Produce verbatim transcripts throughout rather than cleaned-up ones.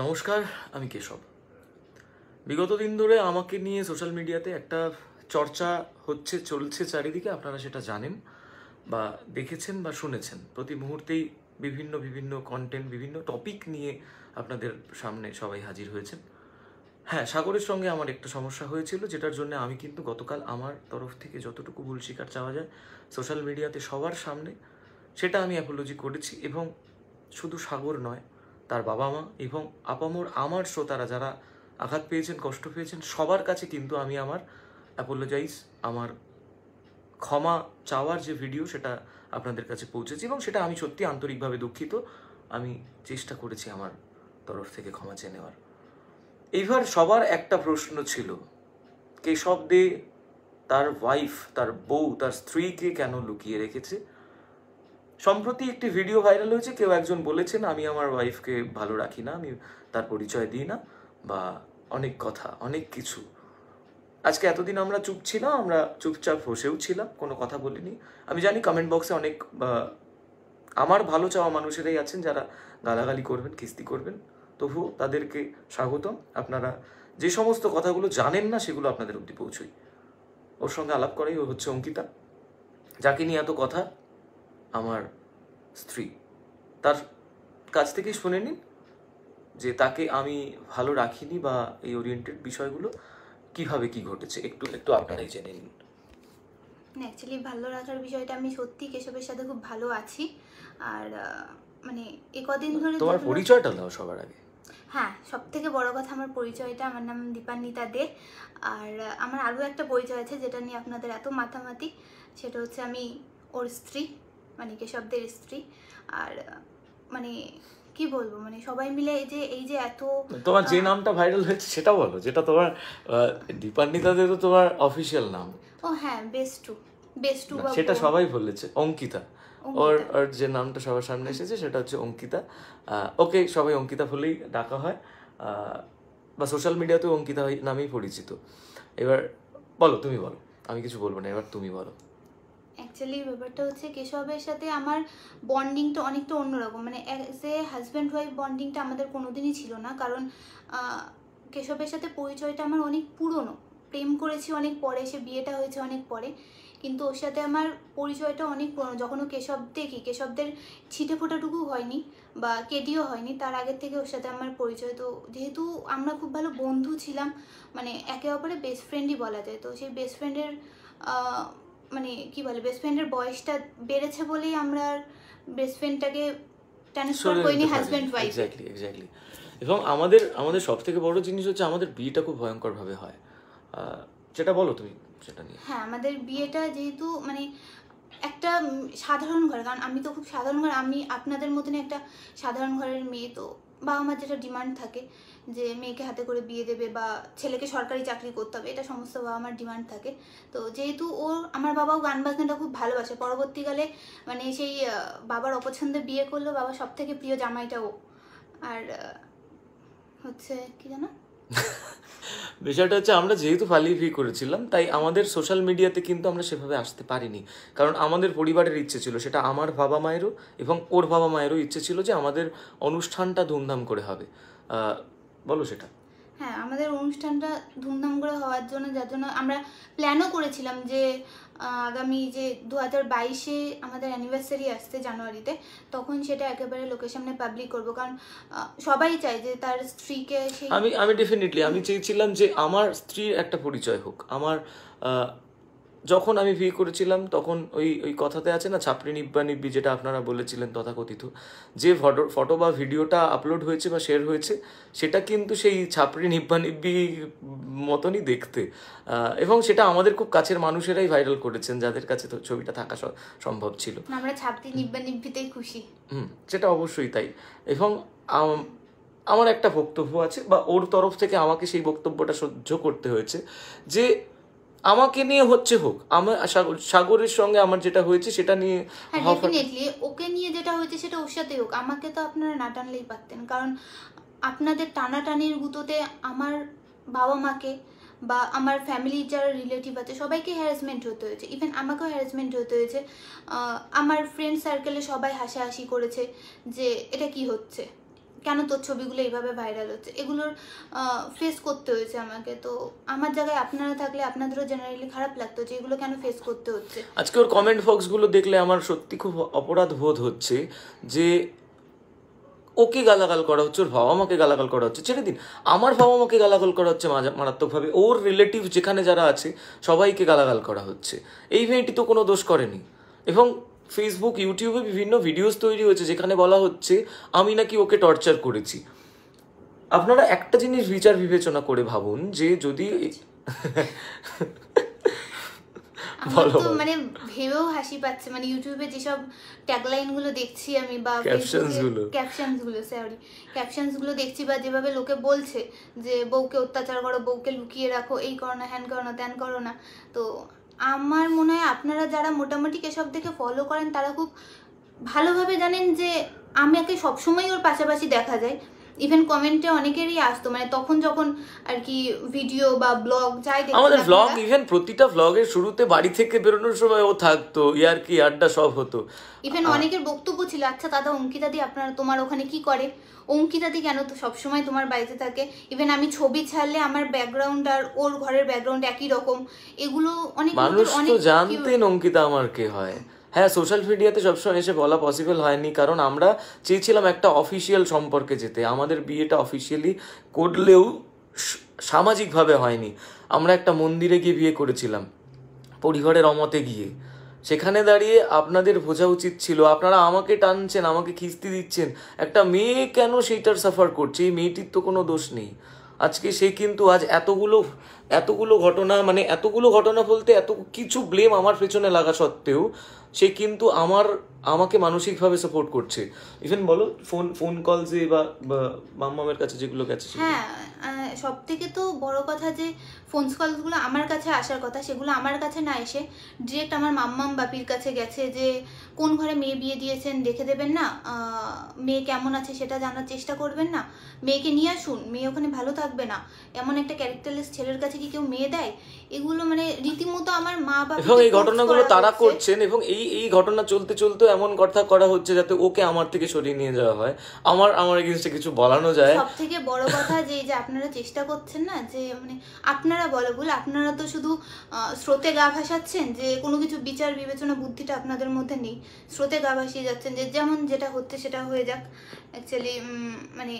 नमस्कार आमी केशव। विगत दिन धरे आमाके निये सोशल मीडियाते एकटा चर्चा होच्छे चलछे चारिदिके, आपनारा सेटा जानेन बा देखेछेन बा शुनेछेन। प्रति मुहूर्तेई विभिन्न विभिन्न कन्टेंट विभिन्न टपिक निये आपनादेर सामने सबाई हाजिर हयेछेन। हाँ, सागरेर संगे आमार एकटा समस्या हयेछिलो, जेटार जन्य आमी किन्तु गतकाल आमार तरफ थेके जतटुकु भूल स्वीकार चावा जाय सोशल मीडियाते सबार सामने सेटा आमी अपोलजी करेछि। एबं शुधु सागर नय, तार बाबा मा एवं आपामोर आमार श्रोतारा जारा आघात पेयेछेन कष्ट पेयेछेन सबार काछे किन्तु आमी आमार अपोलोजाइज आमार क्षमा चावार जे भिडियो सेटा आपनादेर काछे पौঁছেছি एबं सेटा आमी सत्यि आन्तरिकभावे दुःखित। आमी चेष्टा करेछि आमार तरफ थेके क्षमा चेয়ে নেওয়ার। এবার সবার একটা প্রশ্ন ছিল, কেশব দে তার ওয়াইফ তার বউ তার স্ত্রীকে কেন লুকিয়ে রেখেছে। सम्प्रति एक भिडियो भाइरल हो क्यों एकजन आमी आमार वाइफ के भालो राखी ना, आमी तार परिचय दी ना, बा अनेक कथा अनेक किछु। आज के एतदिन आमरा चुप छिलाम, आमरा चुपचाप फसेओ छिलाम, कोनो कथा बोलिनी। आमी जानी कमेंट बक्से अनेक आमार भालो चावा मानुषेराई आछेन जारा गालागाली करबेन किस्ती करबेन, तबुओ तादेरके स्वागतम। आपनारा जे समस्त कथागुलो जानेन ना सेगुलो आपनादेर अब्दि पौঁছই। ओर संगे आलाप कराई ओ हच्छे अंकिता, जाके निये एत कथा आमार स्त्री। तार काछ थेके शुने निन जे ताके आमी भालो राखिनी बा एई ओरिएंटेड विषयगुलो किभाबे कि घटेछे एकटु एकटु आपनाराई जेने निन। ना एक्चुअली भालो राखार विषयटा आमी सत्यि केशबের साथे खूब भालो आछि। आर माने एक कदिन धरे तोमार परिचयटा दाओ सबार आगे। हाँ, सबथेके बड़ो कथा आमार परिचयटा, आमार नाम दीपान्विता दे। आर आमार आरो एकटा परिचय आछे जेटा निये आपनादेर एत माथामाथि, सेटा हच्छे आमी ओर स्त्री माने केशब देर स्त्री। और माने কি বলবো মানে সবাই মিলে এই যে এই যে এত তোমার যে নামটা ভাইরাল হয়েছে সেটা বলো, যেটা তোমার দীপান্বিতাদের তো তোমার অফিশিয়াল নাম। ও হ্যাঁ, বেস্ট টু বেস্ট টু সেটা সবাই বলেছে অঙ্কিতা। और और যে নামটা সবার সামনে এসেছে সেটা হচ্ছে অঙ্কিতা। ওকে, সবাই অঙ্কিতা বলেই ডাকা হয় বা সোশ্যাল মিডিয়াতে অঙ্কিতা নামেই পরিচিত। এবার বলো, তুমি বলো, আমি কিছু বলবো না, এবার তুমি বলো। एक्चुअली ব্যাপারটা হচ্ছে কেশবের সাথে আমার বন্ডিংটা অনেকটা অন্যরকম, মানে অ্যাজ এ হাজব্যান্ড ওয়াইফ বন্ডিংটা আমাদের কোনোদিনই ছিল না। কারণ কেশবের সাথে পরিচয়টা আমার অনেক পুরনো, প্রেম করেছি অনেক পরে, সে বিয়েটা হয়েছে অনেক পরে, কিন্তু ওর সাথে আমার পরিচয়টা অনেক পুরনো। যখন কেশব দেখি কেশবদের ছিটে ফোটাটুকু হয়নি বা কেটিও হয়নি, তার আগের থেকে ওর সাথে আমার পরিচয়। তো যেহেতু আমরা খুব ভালো বন্ধু ছিলাম, মানে একে অপরে বেস্ট ফ্রেন্ডই বলা যায়। তো সেই বেস্ট ফ্রেন্ডের মানে কি বলে বেস্ট ফ্রেন্ডের বয়সটা বেড়েছে বলেই আমরা বেস্ট ফ্রেন্ডটাকে ট্রান্সফার করিনি হাজবেন্ড ওয়াইফ। এক্স্যাক্টলি এক্স্যাক্টলি এবং আমাদের আমাদের সবথেকে বড় জিনিস হচ্ছে আমাদের বিয়েটা খুব ভয়ঙ্কর ভাবে হয়, যেটা বলো তুমি সেটা নিয়ে। হ্যাঁ, আমাদের বিয়েটা যেহেতু মানে একটা সাধারণ ঘর, কারণ আমি তো খুব সাধারণ ঘর, আমি আপনাদের মতন একটা সাধারণ ঘরের মেয়ে। তো বাবা মার যেটা ডিমান্ড থাকে যে মেয়েকে হাতে করে বিয়ে দেবে বা ছেলেকে সরকারি চাকরি করতে হবে, এটা সমস্ত বাবা মার ডিমান্ড থাকে। তো যেহেতু ও আমার বাবাও গান বাজনাটা খুব ভালোবাসে, পরবর্তীকালে মানে সেই বাবার অপছন্দে বিয়ে করলো, বাবা সব থেকে প্রিয় জামাইটা ও। আর হচ্ছে কি জানো বিষয়টা হচ্ছে আমরা যেহেতু ফালি ফি করেছিলাম, তাই আমাদের সোশ্যাল মিডিয়াতে কিন্তু আমরা সেভাবে আসতে পারিনি। কারণ আমাদের পরিবারের ইচ্ছে ছিল, সেটা আমার বাবা মায়েরও এবং ওর বাবা মায়েরও ইচ্ছে ছিল যে আমাদের অনুষ্ঠানটা ধুমধাম করে হবে। বলো সেটা। হ্যাঁ, আমাদের অনুষ্ঠানটা ধুমধাম করে হওয়ার জন্য যার জন্য আমরা প্ল্যানও করেছিলাম যে আগামী যে দু হাজার বাইশে আমাদের অ্যানিভার্সারি আসছে জানুয়ারিতে, তখন সেটা একেবারে লোকের সামনে পাবলিক করবো। কারণ সবাই চায় যে তার স্ত্রীকে সেই আমি আমি ডেফিনেটলি আমি চেয়েছিলাম যে আমার স্ত্রীর একটা পরিচয় হোক। আমার যখন আমি বিয়ে করেছিলাম তখন ওই ওই কথাতে আছে না, ছাপড়ি নিব্বা নিব্বি, যেটা আপনারা বলেছিলেন তথাকথিত। যে ফটো ফটো বা ভিডিওটা আপলোড হয়েছে বা শেয়ার হয়েছে সেটা কিন্তু সেই ছাপড়ি নিব্বা নিব্বি মতনই দেখতে, এবং সেটা আমাদের খুব কাছের মানুষেরাই ভাইরাল করেছেন যাদের কাছে তো ছবিটা থাকা সম্ভব ছিল। আমরা ছাপড়ি নিব্বা নিব্বিতেই খুশি। হুম, সেটা অবশ্যই তাই। এবং আমার একটা বক্তব্য আছে বা ওর তরফ থেকে আমাকে সেই বক্তব্যটা সহ্য করতে হয়েছে যে আমাকে নিয়ে হচ্ছে হোক, আমার সাগরের সঙ্গে আমার যেটা হয়েছে সেটা নিয়ে ডেফিনেটলি ওকে নিয়ে যেটা হয়েছে সেটা ওর সাথে হোক। আমাকে তো আপনারা না টানলেই পারতেন, কারণ আপনাদের টানাটানির গুঁতোতে আমার বাবা মাকে বা আমার ফ্যামিলির যারা রিলেটিভ আছে সবাইকে হ্যারাসমেন্ট হতে হয়েছে, ইভেন আমাকেও হ্যারাসমেন্ট হতে হয়েছে। আমার ফ্রেন্ড সার্কেলে সবাই হাসাহাসি করেছে যে এটা কি হচ্ছে, কেন তোর ছবিগুলো এইভাবে ভাইরাল হচ্ছে এগুলোর ফেস করতে হয়েছে আমাকে। তো আমার জায়গায় আপনারা থাকলে আপনাদেরও জেনারেলি খারাপ লাগতো যে এগুলো কেন ফেস করতে হচ্ছে। আজকে ওর কমেন্ট বক্স গুলো দেখলে আমার সত্যি খুব অপরাধ বোধ হচ্ছে যে ওকে গালাগাল করা হচ্ছে, ওর বাবা মাকে গালাগাল করা হচ্ছে। ছেড়ে দিন, আমার বাবা মাকে গালাগাল করা হচ্ছে মারাত্মকভাবে, ওর রিলেটিভ যেখানে যারা আছে সবাইকে গালাগাল করা হচ্ছে। এই মেয়েটি তো কোনো দোষ করেনি। এবং ফেসবুক ইউটিউবে বিভিন্ন ভিডিওস তৈরি হয়েছে যেখানে বলা হচ্ছে আমি নাকি ওকে টর্চার করেছি। আপনারা একটা জিনিস বিচার বিবেচনা করে ভাবুন যে যদি মানে ভেবেও হাসি পাচ্ছে, মানে ইউটিউবে যেসব ট্যাগলাইন গুলো দেখছি আমি বা ক্যাপশনস গুলো সরি ক্যাপশনস গুলো দেখছি বা যেভাবে লোকে বলছে যে বউকে অত্যাচার করো, বউকে লুকিয়ে রাখো, এই করো না, হ্যান করো না, ত্যান করো না। তো আমার মনে হয় আপনারা যারা মোটামুটি কেশব দেখে ফলো করেন তারা খুব ভালোভাবে জানেন যে আমাকে সবসময় ওর পাশাপাশি দেখা যায়। ইভেন কমেন্টে অনেকেরই আসতো, মানে তখন যখন আর কি ভিডিও বা ব্লগ যাই দেখতাম আমাদের ব্লগ, ইভেন প্রতিটা ব্লগের শুরুতে বাড়ি থেকে বেরোনোর সময় ও থাকতো, ইয়ার কি আড্ডা সব হতো। ইভেন অনেকের বক্তব্য ছিল, আচ্ছা দাদা অঙ্কিতা দি আপনারা তোমার ওখানে কি করে, অঙ্কিতা দি কেন তো সবসময় তোমার বাড়িতে থাকে। ইভেন আমি ছবি ছাড়লে আমার ব্যাকগ্রাউন্ড আর ওর ঘরের ব্যাকগ্রাউন্ড একই রকম, এগুলো অনেক মানুষ তো জানতেন অঙ্কিতা আমার কে হয়। হ্যাঁ, সোশ্যাল মিডিয়াতে সবসময় এসে বলা পসিবল হয়নি কারণ আমরা চেয়েছিলাম একটা অফিসিয়াল সম্পর্কে যেতে। আমাদের বিয়েটা অফিসিয়ালি করলেও সামাজিকভাবে হয়নি। আমরা একটা মন্দিরে গিয়ে বিয়ে করেছিলাম পরিবারের অমতে গিয়ে। সেখানে দাঁড়িয়ে আপনাদের বোঝা উচিত ছিল, আপনারা আমাকে টানছেন, আমাকে খিস্তি দিচ্ছেন, একটা মেয়ে কেন সেইটার সাফার করছে? এই মেয়েটির তো কোনো দোষ নেই। আজকে সে কিন্তু আজ এতগুলো এতগুলো ঘটনা মানে এতগুলো ঘটনা বলতে এত কিছু ব্লেম আমার পেছনে লাগা সত্ত্বেও সে কিন্তু আমার আমাকে মানসিকভাবে সাপোর্ট করছে। ইভেন বলো ফোন ফোন কল যে বা মাম্মামের কাছে যেগুলো গেছে, হ্যাঁ সব থেকে তো বড় কথা যে ফোন কলগুলো আমার কাছে আসার কথা সেগুলো আমার কাছে না এসে ডিরেক্ট আমার মাম্মাম বাপির কাছে গেছে যে কোন ঘরে মেয়ে বিয়ে দিয়েছেন দেখে দেবেন না, মেয়ে কেমন আছে সেটা জানার চেষ্টা করবেন না, মেয়েকে নিয়ে আসুন, মেয়ে ওখানে ভালো থাকবে না, এমন একটা ক্যারেক্টারলেস ছেলের কাছে কি কেউ মেয়ে দেয়? এগুলো মানে রীতিমতো আমার মা বাবা এই ঘটনাগুলো তারা করছেন। এবং এই এই ঘটনা চলতে চলতে এমন কথা করা হচ্ছে যাতে ওকে আমার থেকে সরিয়ে নিয়ে যাওয়া হয়, আমার আমার এগেইনস্টে কিছু বলানো যায়। সবথেকে বড় কথা যে যে আপনারা চেষ্টা করছেন না যে মানে আপনারা বলো ভুল, আপনারা তো শুধু স্রোতে গা ভাসাচ্ছেন, যে কোনো কিছু বিচার বিবেচনা বুদ্ধিটা আপনাদের মধ্যে নেই, স্রোতে গা ভাসিয়ে যাচ্ছেন যে যেমন যেটা হচ্ছে সেটা হয়ে যাক। অ্যাকচুয়ালি মানে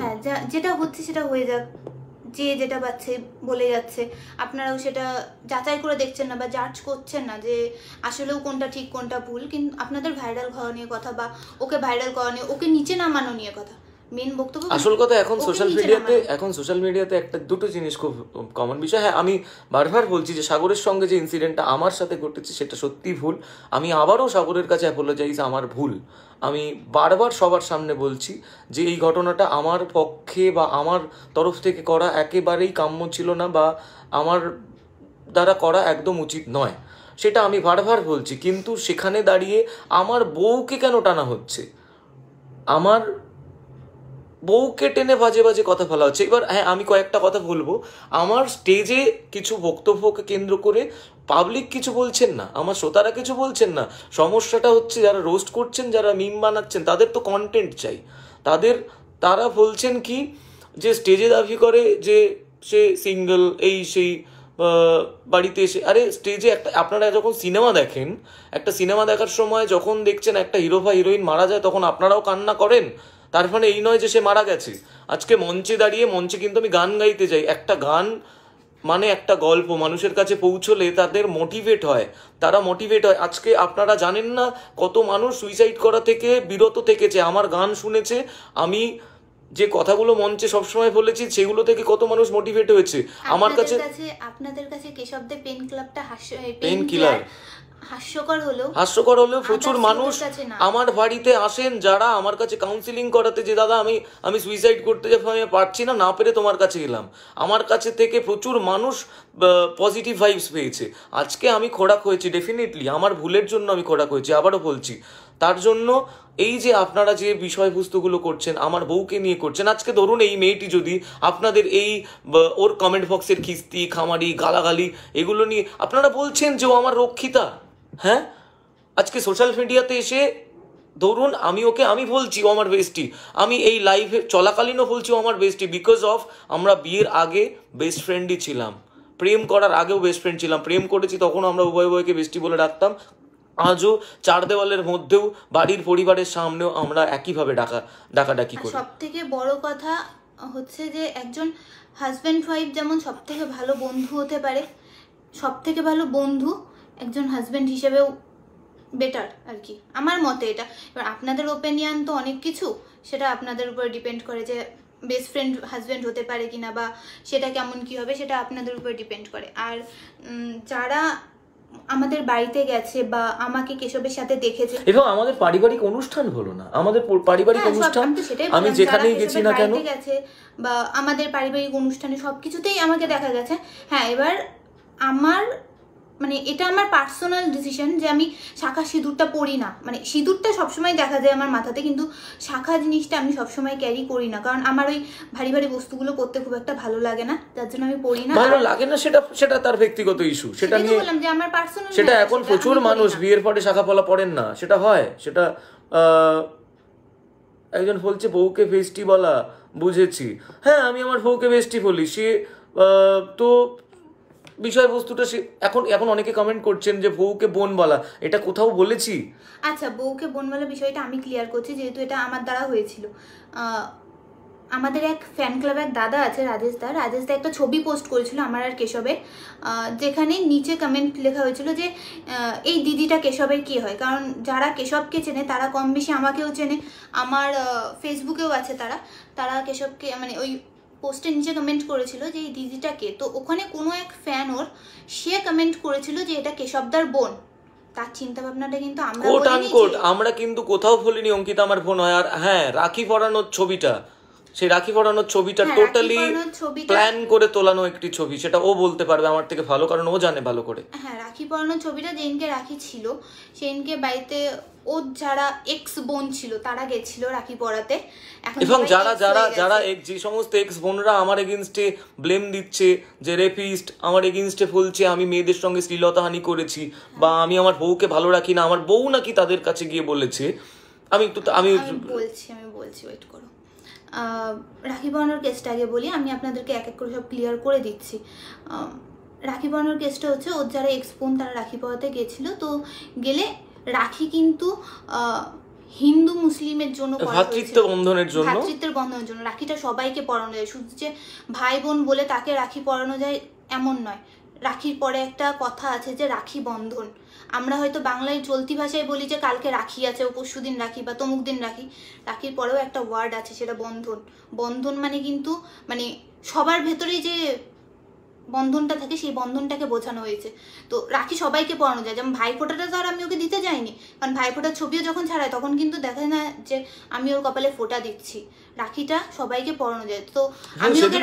হ্যাঁ যেটা হচ্ছে সেটা হয়ে যাক, যে যেটা পাচ্ছে বলে যাচ্ছে, আপনারাও সেটা যাচাই করে দেখছেন না বা জাজ করছেন না যে আসলেও কোনটা ঠিক কোনটা ভুল। কিন্তু আপনাদের ভাইরাল হওয়া নিয়ে কথা বা ওকে ভাইরাল করা নিয়ে, ওকে নিচে নামানো নিয়ে কথা। মেন বক্তব্য আসল কথা এখন সোশ্যাল মিডিয়াতে এখন সোশ্যাল মিডিয়াতে একটা দুটো জিনিস খুব কমন বিষয়। হ্যাঁ আমি বারবার বলছি যে সাগরের সঙ্গে যে ইনসিডেন্টটা আমার সাথে ঘটেছে সেটা সত্যি ভুল। আমি আবারও সাগরের কাছে অ্যাপোলোজাইজ, আমার ভুল। আমি বারবার সবার সামনে বলছি যে এই ঘটনাটা আমার পক্ষে বা আমার তরফ থেকে করা একেবারেই কাম্য ছিল না বা আমার দ্বারা করা একদম উচিত নয়, সেটা আমি বারবার বলছি। কিন্তু সেখানে দাঁড়িয়ে আমার বউকে কেন টানা হচ্ছে? আমার বউকে টেনে বাজে বাজে কথা বলা হচ্ছে। এবার হ্যাঁ আমি কয়েকটা কথা বলবো, আমার স্টেজে কিছু বক্তব্যকে কেন্দ্র করে পাবলিক কিছু বলছেন না, আমার শ্রোতারা কিছু বলছেন না। সমস্যাটা হচ্ছে যারা রোস্ট করছেন, যারা মিম বানাচ্ছেন, তাদের তো কন্টেন্ট চাই। তাদের তারা বলছেন কি যে স্টেজে দাবি করে যে সে সিঙ্গেল, এই সেই, বাড়িতে এসে। আরে স্টেজে একটা, আপনারা যখন সিনেমা দেখেন, একটা সিনেমা দেখার সময় যখন দেখছেন একটা হিরো বা হিরোইন মারা যায় তখন আপনারাও কান্না করেন, তার মানে এই নয় যে সে মারা গেছে। আজকে মঞ্চে দাঁড়িয়ে, মঞ্চে কিন্তু আমি গান গাইতে যাই, একটা গান মানে একটা গল্প মানুষের কাছে পৌঁছলে তাদের মোটিভেট হয়, তারা মোটিভেট হয়। আজকে আপনারা জানেন না কত মানুষ সুইসাইড করা থেকে বিরত থেকেছে, আমার গান শুনেছে, আমি যে কথাগুলো মঞ্চে সবসময় বলেছি সেগুলো থেকে কত মানুষ মোটিভেট হয়েছে। আমার কাছে আপনাদের কাছে কেশব দে পেন ক্লাবটা হাসি পেন কিলার হাস্যকর হলো, হাস্যকর হলো। প্রচুর মানুষ আমার বাড়িতে আসেন যারা আমার কাছে কাউন্সিলিং করাতে, যে দাদা আমি আমি সুইসাইড করতে যাব, আমি পারছি না, না পেরে তোমার কাছে এলাম। আমার কাছে থেকে প্রচুর মানুষ পজিটিভ ভাইবস পেয়েছে। আজকে আমি খোরাক হয়েছি, ডেফিনেটলি আমার ভুলের জন্য আমি খোরাক হয়েছি, আবারও বলছি। তার জন্য এই যে আপনারা যে বিষয়বস্তুগুলো করছেন, আমার বউকে নিয়ে করছেন, আজকে ধরুন এই মেয়েটি যদি আপনাদের এই ওর কমেন্ট বক্সের খিস্তি খামারি গালাগালি এগুলো নিয়ে আপনারা বলছেন যে ও আমার রক্ষিতা, হ্যাঁ আজকে সোশ্যাল মিডিয়াতে এসে ধরুন আমি ওকে আমি বলছি ও আমার বেস্টি, আমি এই লাইভে চলাকালীনও বলছি ও আমার বেস্টি, বিকজ অফ আমরা বিয়ের আগে বেস্ট ফ্রেন্ডই ছিলাম, প্রেম করার আগেও বেস্ট ফ্রেন্ড ছিলাম, প্রেম করেছি তখন আমরা উভয় উভয়কে বেস্টি বলে ডাকতাম, আজও চার দেওয়ালের মধ্যেও বাড়ির পরিবারের সামনেও আমরা একইভাবে ডাকা ডাকাডাকি করি। সব থেকে বড় কথা হচ্ছে যে একজন হাজব্যান্ড ওয়াইফ যেমন সব থেকে ভালো বন্ধু হতে পারে, সব থেকে ভালো বন্ধু একজন হাজব্যান্ড হিসেবেও বেটার আর কি, আমার মতে এটা। এবার আপনাদের ওপিনিয়ন তো অনেক কিছু, সেটা আপনাদের উপর ডিপেন্ড করে যে বেস্ট ফ্রেন্ড হাজব্যান্ড হতে পারে কি না বা সেটা কেমন কি হবে, সেটা আপনাদের উপর ডিপেন্ড করে। আর যারা আমাদের বাড়িতে গেছে বা আমাকে কেশবের সাথে দেখেছে, এবং আমাদের পারিবারিক অনুষ্ঠান হলো না, আমাদের পারিবারিক অনুষ্ঠান আমি যেখানেই গেছি না কেন গেছে বা আমাদের পারিবারিক অনুষ্ঠানে সবকিছুতেই আমাকে দেখা গেছে। হ্যাঁ, এবার আমার মানে এটা আমার পার্সোনাল ডিসিশন যে আমি শাখা সিঁদুরটা পরি না, মানে সিঁদুরটা সবসময় দেখা যায় আমার মাথাতে, কিন্তু শাখা জিনিসটা আমি সবসময় ক্যারি করি না, কারণ আমার ওই ভারী ভারী বস্তুগুলো পরতে খুব একটা ভালো লাগে না, যার জন্য আমি পরি না। ভালো লাগে না সেটা সেটা তার ব্যক্তিগত ইস্যু, সেটা নিয়ে বললাম যে আমার পার্সোনাল, সেটা এখন প্রচুর মানুষ বিয়ের পরে শাখা পলা পরেন না, সেটা হয়, সেটা একজন বলছে বউকে ভেস্টি বলা, বুঝেছি, হ্যাঁ আমি আমার বউকে ভেস্টি বলি, সে তো বিষয়বস্তুটা সে এখন এখন অনেকে কমেন্ট করছেন যে বউকে বোন বলা, এটা কোথাও বলেছি? আচ্ছা, বউকে বোন বলা বিষয়টা আমি ক্লিয়ার করছি, যেহেতু এটা আমার দ্বারা হয়েছিল। আমাদের এক ফ্যান ক্লাবের দাদা আছে রাজেশ দা, রাজেশ দা একটা ছবি পোস্ট করেছিল আমার আর কেশবের, যেখানে নিচে কমেন্ট লেখা হয়েছিল যে এই দিদিটা কেশবের কী হয়, কারণ যারা কেশবকে চেনে তারা কম বেশি আমাকেও চেনে, আমার ফেসবুকেও আছে তারা, তারা কেশবকে মানে ওই পোস্টের নিচে কমেন্ট করেছিল যে এই দিদিটাকে, তো ওখানে কোনো এক ফ্যান ওর সে কমেন্ট করেছিল যে এটা কেশবদার বোন। তার চিন্তা ভাবনাটা কিন্তু আমরা কোট আনকোট আমরা কিন্তু কোথাও বলিনি অঙ্কিতা আমার বোন হয়। আর হ্যাঁ, রাখি পরানোর ছবিটা, সেই রাখি পরানোর ছবিটা টোটালি প্ল্যান করে তোলানো একটি ছবি, সেটা ও বলতে পারবে আমার থেকে ভালো, কারণ ও জানে ভালো করে। হ্যাঁ, রাখি পরানোর ছবিটা যেদিনকে রাখি ছিল সেদিনকে বাড়িতে ওর যারা এক্স বোন ছিল তারা গেছিল রাখি পরাতে, এবং যারা যারা যারা যে সমস্ত এক্স বোনরা আমার এগেনস্টে ব্লেম দিচ্ছে যে রেপিস্ট, আমার এগেনস্টে বলছে আমি মেয়েদের সঙ্গে শ্লীলতাহানি করেছি বা আমি আমার বউকে ভালো রাখি না, আমার বউ নাকি তাদের কাছে গিয়ে বলেছে, আমি একটু আমি বলছি আমি বলছি ওয়েট করো। রাখি পরানোর কেসটা আগে বলি, আমি আপনাদেরকে এক এক করে সব ক্লিয়ার করে দিচ্ছি। রাখি পরানোর কেসটা হচ্ছে ওর যারা এক্স বোন তারা রাখি পরাতে গেছিলো, তো গেলে রাখি কিন্তু হিন্দু মুসলিমের জন্য ভ্রাতৃত্ব বন্ধনের জন্য ভ্রাতৃত্বের বন্ধনের জন্য রাখিটা সবাইকে পরানো যায়, শুধু যে ভাই বোন বলে তাকে রাখি পরানো যায় এমন নয়। রাখির পরে একটা কথা আছে যে রাখি বন্ধন, আমরা হয়তো বাংলায় চলতি ভাষায় বলি যে কালকে রাখি আছে, ও পরশু দিন রাখি বা তমুক দিন রাখি, রাখির পরেও একটা ওয়ার্ড আছে সেটা বন্ধন। বন্ধন মানে কিন্তু মানে সবার ভেতরেই যে বন্ধনটা থাকে সেই বন্ধনটাকে বোঝানো হয়েছে। তো রাখি সবাইকে পরানো যায়, যেমন ভাইফোঁটাটা তো আর আমি ওকে দিতে যাইনি, কারণ ভাইফোঁটার ছবিও যখন ছাড়ায় তখন কিন্তু দেখা না যে আমি ওর কপালে ফোঁটা দিচ্ছি, রাখিটা সবাইকে পরানো যায়। তো আমি ওকে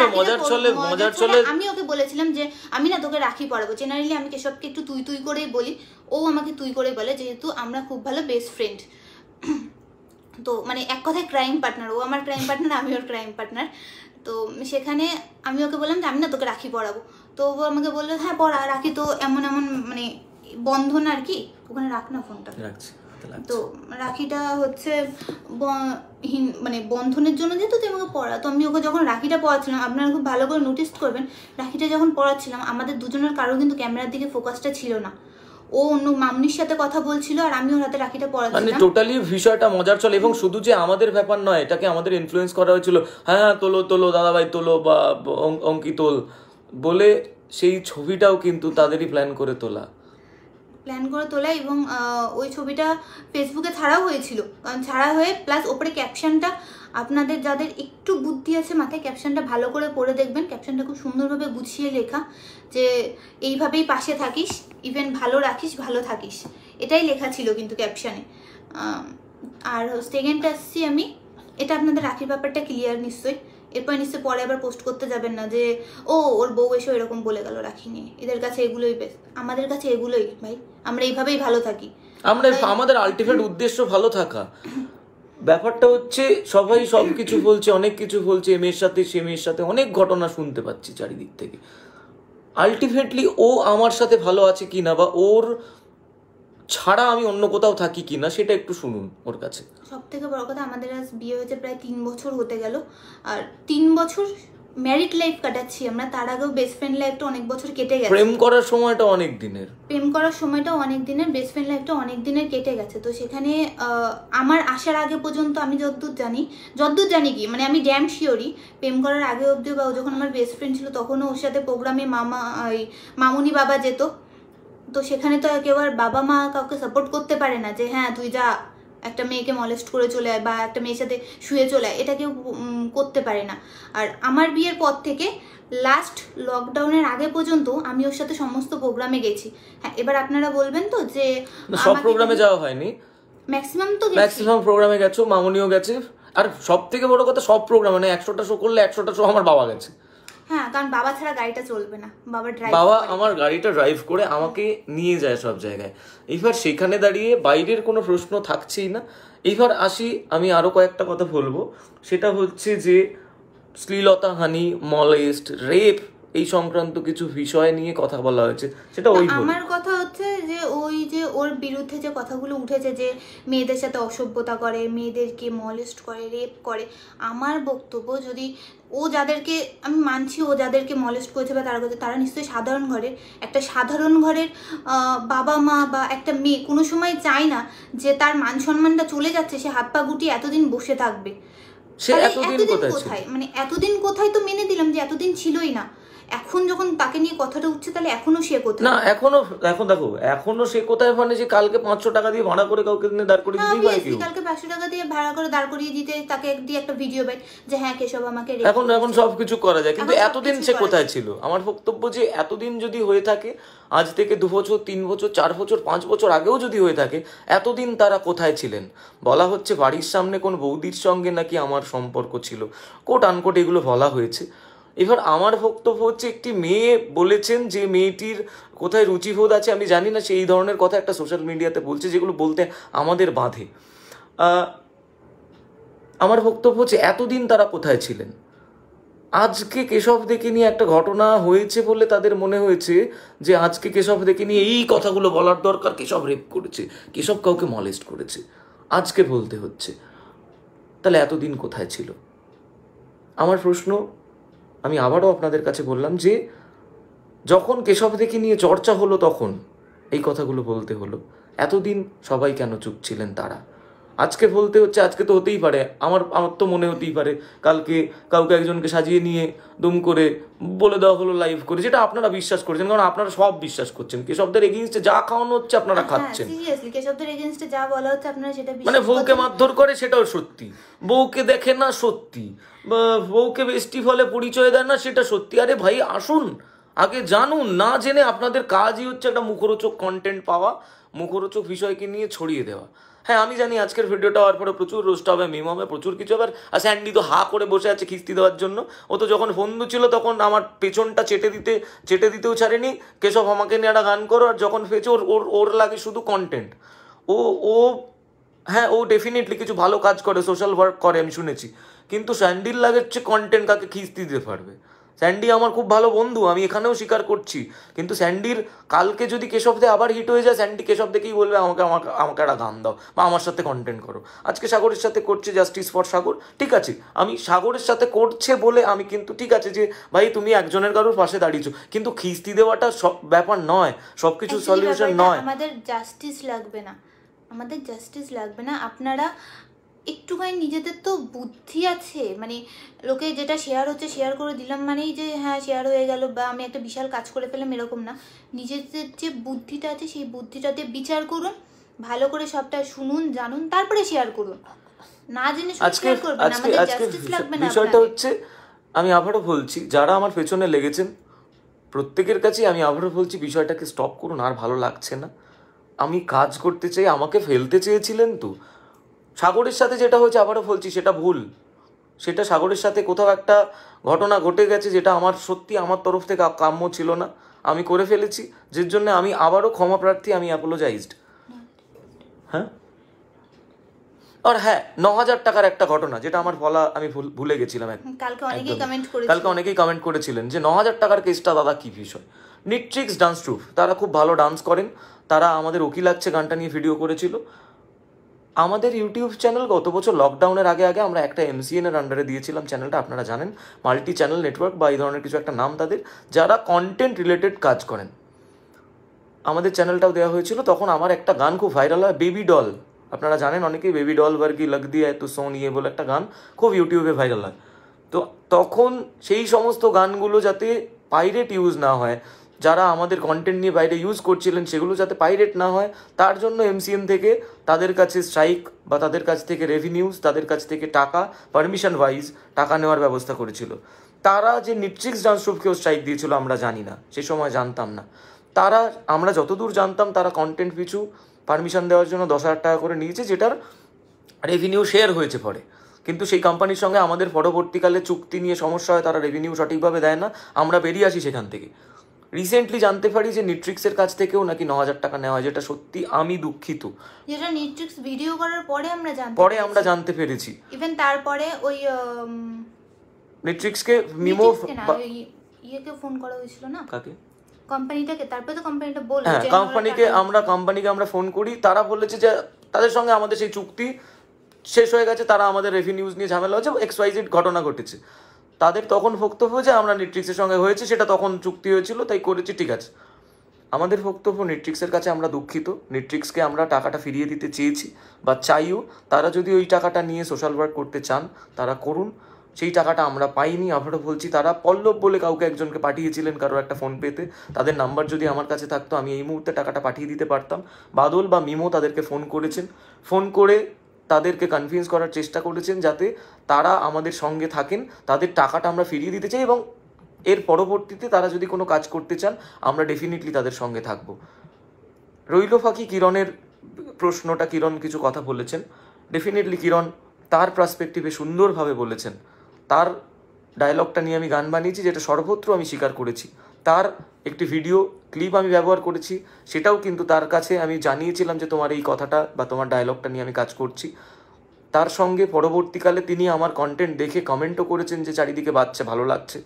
আমি ওকে বলেছিলাম যে আমি না তোকে রাখি পরাবো, জেনারেলি আমি কেশবকে একটু তুই তুই করেই বলি, ও আমাকে তুই করে বলে, যেহেতু আমরা খুব ভালো বেস্ট ফ্রেন্ড, তো মানে এক কথায় ক্রাইম পার্টনার, ও আমার ক্রাইম পার্টনার, আমি ওর ক্রাইম পার্টনার। তো সেখানে আমি ওকে বললাম যে আমি না তোকে রাখি পরাবো, তো ও আমাকে বললো হ্যাঁ পড়া, রাখি তো এমন এমন মানে বন্ধন আর কি, ওখানে রাখ না ফোনটা। তো রাখিটা হচ্ছে মানে বন্ধনের জন্য যেহেতু তুই আমাকে পড়া, তো আমি ওকে যখন রাখিটা পড়াচ্ছিলাম, আপনারা খুব ভালো করে নোটিস করবেন, রাখিটা যখন পড়াচ্ছিলাম আমাদের দুজনের কারো কিন্তু ক্যামেরার দিকে ফোকাসটা ছিল না, ও অন্য মামনির সাথে কথা বলছিল আর আমি ওর হাতে রাখিটা পরাচ্ছিলাম, মানে টোটালি বিষয়টা মজার চলে। এবং শুধু যে আমাদের ব্যাপার নয়, এটাকে আমাদের ইনফ্লুয়েন্স করা হয়েছিল, হ্যাঁ হ্যাঁ তোলো তোলো দাদাভাই তোলো বা অঙ্কি তোল বলে, সেই ছবিটাও কিন্তু তাদেরই প্ল্যান করে তোলা প্ল্যান করে তোলা এবং ওই ছবিটা ফেসবুকে ছাড়াও হয়েছিল, কারণ ছাড়া হয়ে প্লাস ওপরে ক্যাপশনটা, আপনাদের যাদের একটু বুদ্ধি আছে মাথায় ক্যাপশনটা ভালো করে পড়ে দেখবেন, ক্যাপশনটা খুব সুন্দরভাবে গুছিয়ে লেখা যে এইভাবেই পাশে থাকিস, ইভেন ভালো রাখিস ভালো থাকিস, এটাই লেখা ছিল কিন্তু ক্যাপশানে। আর সেকেন্ড আসছি আমি, এটা আপনাদের রাখির ব্যাপারটা ক্লিয়ার নিশ্চয়ই, এরপর নিশ্চয়ই পরে আবার পোস্ট করতে যাবেন না যে ও ওর বউ এসে এরকম বলে গেল রাখি নিয়ে, এদের কাছে এগুলোই বেস্ট, আমাদের কাছে এগুলোই ভাই, আমরা এইভাবেই ভালো থাকি, আমরা আমাদের আলটিমেট উদ্দেশ্য ভালো থাকা। ব্যাপারটা হচ্ছে সবাই সব কিছু বলছে, অনেক কিছু বলছে, এ মেয়ের সাথে সে মেয়ের সাথে অনেক ঘটনা শুনতে পাচ্ছি চারিদিক থেকে, আলটিমেটলি ও আমার সাথে ভালো আছে কি না বা ওর ছাড়া আমি অন্য কোথাও থাকি কিনা সেটা একটু শুনুন ওর কাছে। সবথেকে বড় কথা আমাদের আজ বিয়ে হয়েছে প্রায় তিন বছর হতে গেল, আর তিন বছর ম্যারিড লাইফ কাটাচ্ছি আমরা। তার আগেও বেস্ট ফ্রেন্ড লাইফটা অনেক বছর কেটে গেছে, প্রেম করার সময়টা অনেক দিনের, প্রেম করার সময়টা অনেক দিনের, বেস্ট ফ্রেন্ড লাইফটা অনেক দিনের কেটে গেছে। তো সেখানে আমার আসার আগে পর্যন্ত আমি যদ্দূর জানি যদ্দূর জানি কি মানে আমি ড্যাম শিওরি প্রেম করার আগে অবধি বা যখন আমার বেস্ট ফ্রেন্ড ছিল তখনও ওর সাথে প্রোগ্রামে মামা ওই মামুনি বাবা যেত। তো সেখানে তো কেউ আর বাবা মা কাউকে সাপোর্ট করতে পারে না যে হ্যাঁ তুই যা একটা মেয়েকে মলেস্ট করে চলে আয় বা একটা মেয়ের সাথে শুয়ে চলে আয়, এটা কেউ করতে পারে না। আর আমার বিয়ের পর থেকে লাস্ট লকডাউনের আগে পর্যন্ত আমি ওর সাথে সমস্ত প্রোগ্রামে গেছি। হ্যাঁ এবার আপনারা বলবেন তো যে সব প্রোগ্রামে যাওয়া হয়নি, ম্যাক্সিমাম তো ম্যাক্সিমাম প্রোগ্রামে গেছো, মামুনিও গেছে। আর সব থেকে বড় কথা সব প্রোগ্রাম মানে একশোটা শো করলে একশোটা শো আমার বাবা গেছে। হ্যাঁ কারণ বাবা ছাড়া গাড়িটা চলবে না, বাবা ড্রাইভ বাবা আমার গাড়িটা ড্রাইভ করে আমাকে নিয়ে যায় সব জায়গায়। এইবার সেখানে দাঁড়িয়ে বাইরের কোনো প্রশ্ন থাকছেই না। এইবার আসি আমি আরও কয়েকটা কথা বলবো, সেটা হচ্ছে যে শ্লীলতা হানি, মলেস্ট, রেপ এই সংক্রান্ত কিছু বিষয় নিয়ে কথা বলা হয়েছে। সেটা ওই আমার কথা হচ্ছে যে ওই যে ওর বিরুদ্ধে যে কথাগুলো উঠেছে যে মেয়েদের সাথে অসভ্যতা করে, মেয়েদেরকে মলেস্ট করে, রেপ করে। আমার বক্তব্য যদি ও যাদেরকে আমি মানছি ও যাদেরকে মলেস্ট করেছে বা তারা তারা নিশ্চয়ই সাধারণ ঘরের, একটা সাধারণ ঘরের বাবা মা বা একটা মেয়ে কোনো সময় চায় না যে তার মান সম্মানটা চলে যাচ্ছে, সে হাত পা গুটিয়ে এতদিন বসে থাকবে। সে এতদিন কোথায় মানে এতদিন কোথায় তো মেনে দিলাম যে এতদিন ছিলই না, এখন যখন তাকে নিয়ে কথাটা উঠছে তাহলে এখনো সে কোথায় না, এখনো এখন দেখো এখনো সে কোথায় মানে যে কালকে পাঁচশো টাকা দিয়ে ভাড়া করে কাউকে নিয়ে দাঁড় করিয়ে দিই ভাই, কেউ কালকে পাঁচশো টাকা দিয়ে ভাড়া করে দাঁড় করিয়ে দিতে তাকে দিয়ে একটা ভিডিও বাই যে হ্যাঁ কেশব আমাকে এখন এখন সবকিছু করা যায়। কিন্তু এতদিন সে কোথায় ছিল? আমার বক্তব্য যে এতদিন যদি হয়ে থাকে, আজ থেকে দু বছর তিন বছর চার বছর পাঁচ বছর আগেও যদি হয়ে থাকে, এতদিন তারা কোথায় ছিলেন? বলা হচ্ছে বাড়ির সামনে কোন বৌদির সঙ্গে নাকি আমার সম্পর্ক ছিল, কোট আনকোট এগুলো বলা হয়েছে। এবার আমার বক্তব্য হচ্ছে একটি মেয়ে বলেছেন যে মেয়েটির কোথায় রুচিবোধ আছে আমি জানি না, সেই ধরনের কথা একটা সোশ্যাল মিডিয়াতে বলছে যেগুলো বলতে আমাদের বাধে। আমার বক্তব্য হচ্ছে এতদিন তারা কোথায় ছিলেন? আজকে কেশব দেখে নিয়ে একটা ঘটনা হয়েছে বলে তাদের মনে হয়েছে যে আজকে কেশব দেখে নিয়ে এই কথাগুলো বলার দরকার, কেশব রেপ করেছে, কেশব কাউকে মলেস্ট করেছে, আজকে বলতে হচ্ছে। তাহলে এতদিন কোথায় ছিল? আমার প্রশ্ন আমি আবারও আপনাদের কাছে বললাম যে যখন কেশব দেখে নিয়ে চর্চা হলো তখন এই কথাগুলো বলতে হলো, এতদিন সবাই কেন চুপ ছিলেন তারা? আজকে বলতে হচ্ছে, আজকে তো হতেই পারে, আমার আমার তো মনে হতেই পারে কালকে কাউকে একজনকে সাজিয়ে নিয়ে দুম করে বলে দেওয়া হলো লাইভ করে, যেটা আপনারা বিশ্বাস করছেন কারণ আপনারা সব বিশ্বাস করছেন। কেশবদের এগেইনস্টে যা খাওয়ানো হচ্ছে আপনারা খাচ্ছেন, সিরিয়াসলি কেশবদের এগেইনস্টে যা বলা হচ্ছে আপনারা সেটা বিশ্বাস মানে বউকে মারধর করে সেটাও সত্যি, বউকে দেখে না সত্যি, বউকে বেস্টি ফলে পরিচয় দেয় না সেটা সত্যি। আরে ভাই আসুন আগে জানুন, না জেনে আপনাদের কাজই হচ্ছে একটা মুখরোচক কন্টেন্ট পাওয়া, মুখরোচক বিষয়কে নিয়ে ছড়িয়ে দেওয়া। হ্যাঁ আমি জানি আজকের ভিডিওটা হওয়ার পরে প্রচুর রোস্ট হবে, মিম হবে, প্রচুর কিছু হবে। আর স্যান্ডি তো হা করে বসে আছে খিস্তি দেওয়ার জন্য, ও তো যখন বন্ধু ছিল তখন আমার পেছনটা চেটে দিতে চেটে দিতেও ছাড়েনি, কেশব আমাকে নিয়ে একটা গান করো, আর যখন ফেছে ওর ওর ওর লাগে শুধু কন্টেন্ট। ও ও হ্যাঁ ও ডেফিনেটলি কিছু ভালো কাজ করে, সোশ্যাল ওয়ার্ক করে আমি শুনেছি, কিন্তু স্যান্ডির লাগে হচ্ছে কন্টেন্ট, কাকে খিস্তি দিতে পারবে। স্যান্ডি আমার খুব ভালো বন্ধু, আমি এখানেও স্বীকার করছি, কিন্তু স্যান্ডির কালকে যদি কেশব দে আবার হিট হয়ে যায়, স্যান্ডি কেশব দেকেই বলবে আমাকে আমাকে আমাকে একটা গান দাও বা আমার সাথে কন্টেন্ট করো। আজকে সাগরের সাথে করছে জাস্টিস ফর সাগর, ঠিক আছে, আমি সাগরের সাথে করছে বলে আমি কিন্তু ঠিক আছে যে ভাই তুমি একজনের কারোর পাশে দাঁড়িয়েছো, কিন্তু খিস্তি দেওয়াটা সব ব্যাপার নয়, সব কিছু সলিউশন নয়। আমাদের জাস্টিস লাগবে না, আমাদের জাস্টিস লাগবে না, আপনারা একটুখানি নিজেদের তো বুদ্ধি আছে, মানে লোকে যেটা শেয়ার হচ্ছে শেয়ার করে দিলাম মানেই যে হ্যাঁ শেয়ার হয়ে গেল বা আমি একটা বিশাল কাজ করে ফেললাম এরকম না। নিজেদের যে বুদ্ধিটা আছে সেই বুদ্ধিটাতে বিচার করুন, ভালো করে সবটা শুনুন জানুন তারপরে শেয়ার করুন, না জেনে শেয়ার করবেন, আমাদের জাস্টিস লাগবে না। বিষয়টা হচ্ছে আমি আবারও বলছি যারা আমার পেছনে লেগেছেন প্রত্যেকের কাছে আমি আবারও বলছি বিষয়টাকে স্টপ করুন, আর ভালো লাগছে না। আমি কাজ করতে চাই, আমাকে ফেলতে চেয়েছিলেন তো। সাগরের সাথে যেটা হয়েছে আবারও বলছি সেটা ভুল, সেটা সাগরের সাথে কোথাও একটা ঘটনা ঘটে গেছে যেটা আমার সত্যি আমার তরফ থেকে কাম্য ছিল না, আমি করে ফেলেছি, যের জন্য আমি আবারও ক্ষমা প্রার্থী, আমি অ্যাপোলোজাইজড। হ্যাঁ আর হ্যাঁ ন হাজার টাকার একটা ঘটনা যেটা আমার বলা আমি ভুলে গেছিলাম, কালকে অনেকেই কমেন্ট করেছিলেন যে ন হাজার টাকার কেসটা দাদা কী বিষয়। নিট্রিক্স ডান্স ট্রুপ, তারা খুব ভালো ডান্স করেন, তারা আমাদের ওকি লাগছে গানটা নিয়ে ভিডিও করেছিল। আমাদের ইউটিউব চ্যানেল গত বছর লকডাউনের আগে আগে আমরা একটা এমসিএন এর আন্ডারে দিয়েছিলাম চ্যানেলটা, আপনারা জানেন মাল্টি চ্যানেল নেটওয়ার্ক বা এই ধরনের কিছু একটা নাম তাদের, যারা কন্টেন্ট রিলেটেড কাজ করেন। আমাদের চ্যানেলটাও দেওয়া হয়েছিল, তখন আমার একটা গান খুব ভাইরাল হয় বেবি ডল, আপনারা জানেন অনেকেই বেবি ডল বর্গি লগ দিয়ে তো সোন ইয়ে বলে একটা গান খুব ইউটিউবে ভাইরাল হয়। তো তখন সেই সমস্ত গানগুলো যাতে পাইরেট ইউজ না হয়, যারা আমাদের কন্টেন্ট নিয়ে বাইরে ইউজ করছিলেন সেগুলো যাতে পাইরেট না হয় তার জন্য এমসিএন থেকে তাদের কাছে স্ট্রাইক বা তাদের কাছ থেকে রেভিনিউস, তাদের কাছ থেকে টাকা পারমিশন ওয়াইজ টাকা নেওয়ার ব্যবস্থা করেছিল। তারা যে নিটচিক্স ডান্স গ্রুপকেও স্ট্রাইক দিয়েছিল আমরা জানি না, সে সময় জানতাম না। তারা আমরা যতদূর জানতাম তারা কন্টেন্ট পিছু পারমিশন দেওয়ার জন্য দশ হাজার টাকা করে নিয়েছে, যেটার রেভিনিউ শেয়ার হয়েছে পরে, কিন্তু সেই কোম্পানির সঙ্গে আমাদের পরবর্তীকালে চুক্তি নিয়ে সমস্যা হয়, তারা রেভিনিউ সঠিকভাবে দেয় না, আমরা বেরিয়ে আসি সেখান থেকে। রিসেন্টলি জানতে পারি যে নিট্রিক্সের কাছ থেকেও নাকি ন হাজার টাকা নেওয়া হয়, যেটা সত্যি আমি দুঃখিত, যেটা নিট্রিক্স ভিডিও করার পরে আমরা জানতে পরে আমরা জানতে পেরেছি। ইভেন তারপরে ওই নিট্রিক্সকে মিমো ইয়েকে ফোন করা হয়েছিল না, কাকে কোম্পানিটাকে, তারপরে তো কোম্পানিটা বলল যে কোম্পানিকে আমরা কোম্পানিকে আমরা ফোন করি, তারা বলেছে যে তাদের সঙ্গে আমাদের সেই চুক্তি শেষ হয়ে গেছে, তারা আমাদের রেভিনিউজ নিয়ে ঝামেলা হচ্ছে, এক্স ওয়াই জেড ঘটনা ঘটেছে। তাদের তখন বক্তব্য যে আমরা নিট্রিক্সের সঙ্গে হয়েছে, সেটা তখন চুক্তি হয়েছিল তাই করেছি, ঠিক আছে। আমাদের বক্তব্য নিট্রিক্সের কাছে আমরা দুঃখিত, নিট্রিক্সকে আমরা টাকাটা ফিরিয়ে দিতে চেয়েছি বা চাইও, তারা যদি ওই টাকাটা নিয়ে সোশ্যাল ওয়ার্ক করতে চান তারা করুন, সেই টাকাটা আমরা পাইনি। আবারও বলছি, তারা পল্লব বলে কাউকে একজনকে পাঠিয়েছিলেন কারোর একটা ফোন পেতে, তাদের নাম্বার যদি আমার কাছে থাকতো আমি এই মুহূর্তে টাকাটা পাঠিয়ে দিতে পারতাম। বাদল বা মিমো তাদেরকে ফোন করেছেন, ফোন করে তাদেরকে কনভিন্স করার চেষ্টা করেছেন যাতে তারা আমাদের সঙ্গে থাকেন, তাদের টাকাটা আমরা ফিরিয়ে দিতে চাই এবং এর পরবর্তীতে তারা যদি কোনো কাজ করতে চান আমরা ডেফিনেটলি তাদের সঙ্গে থাকব। রইল ফাঁকি কিরণের প্রশ্নটা, কিরণ কিছু কথা বলেছেন, ডেফিনেটলি কিরণ তার পার্সপেক্টিভে সুন্দরভাবে বলেছেন, তার ডায়লগটা নিয়ে আমি গান বানিয়েছি যেটা সর্বত্র আমি স্বীকার করেছি, তার একটি ভিডিও ক্লিপ আমি ব্যবহার করেছি, সেটাও কিন্তু তার কাছে আমি জানিয়েছিলাম যে তোমার এই কথাটা বা তোমার ডায়লগটা নিয়ে আমি কাজ করছি। তার সঙ্গে পরবর্তীকালে তিনি আমার কন্টেন্ট দেখে কমেন্টও করেছেন যে চারিদিকে বাচ্চা ভালো লাগছে,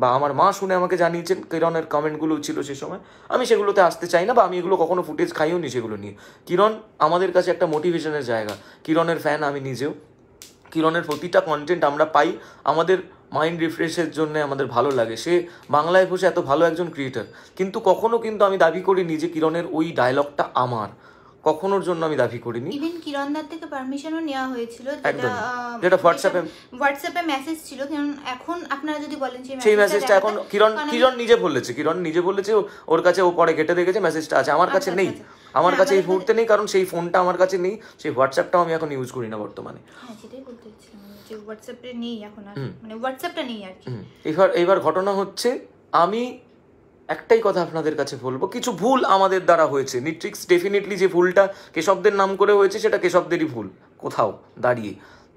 বা আমার মা শুনে আমাকে জানিয়েছেন, কিরণের কমেন্টগুলো ছিল সে সময়, আমি সেগুলোতে আসতে চাই না বা আমি এগুলো কখনো ফুটেজ খাইও নি সেগুলো নিয়ে। কিরণ আমাদের কাছে একটা মোটিভেশনের জায়গা, কিরণের ফ্যান আমি নিজেও, কিরণের প্রতিটা কন্টেন্ট আমরা পাই আমাদের মাইন্ড রিফ্রেশের জন্য, আমাদের ভালো লাগে। সে বাংলায় বসে এত ভালো একজন ক্রিয়েটার, কিন্তু কখনো কিন্তু আমি দাবি করিনি যে কিরণের ওই ডায়লগটা আমার, কখনোর জন্য আমি দাবি করিনি। ইভেন কিরণদার থেকে পারমিশনও নেওয়া হয়েছিল, যেটা যেটা হোয়াটসঅ্যাপে হোয়াটসঅ্যাপে মেসেজ ছিল, কারণ এখন আপনারা যদি বলেন সেই মেসেজটা এখন কিরণ কিরণ নিজে বলেছে, কিরণ নিজে বলেছে ওর কাছে, ও পরে ঘেটে দেখেছে মেসেজটা আছে, আমার কাছে নেই, আমার কাছে এই মুহূর্তে নেই, কারণ সেই ফোনটা আমার কাছে নেই, সেই হোয়াটসঅ্যাপটাও আমি এখন ইউজ করি না বর্তমানে। হ্যাঁ, সেটাই বলতে চাইছিলাম যে হোয়াটসঅ্যাপে নেই এখন, মানে হোয়াটসঅ্যাপটা নেই আর কি। এবার এবার ঘটনা হচ্ছে, আমি একটাই কথা আপনাদের কাছে বলবো, কিছু ভুল আমাদের দ্বারা হয়েছে। নিট্রিক্স ডেফিনেটলি যে ভুলটা কেশবদের নাম করে হয়েছে সেটা কেশবদেরই ভুল কোথাও দাঁড়িয়ে,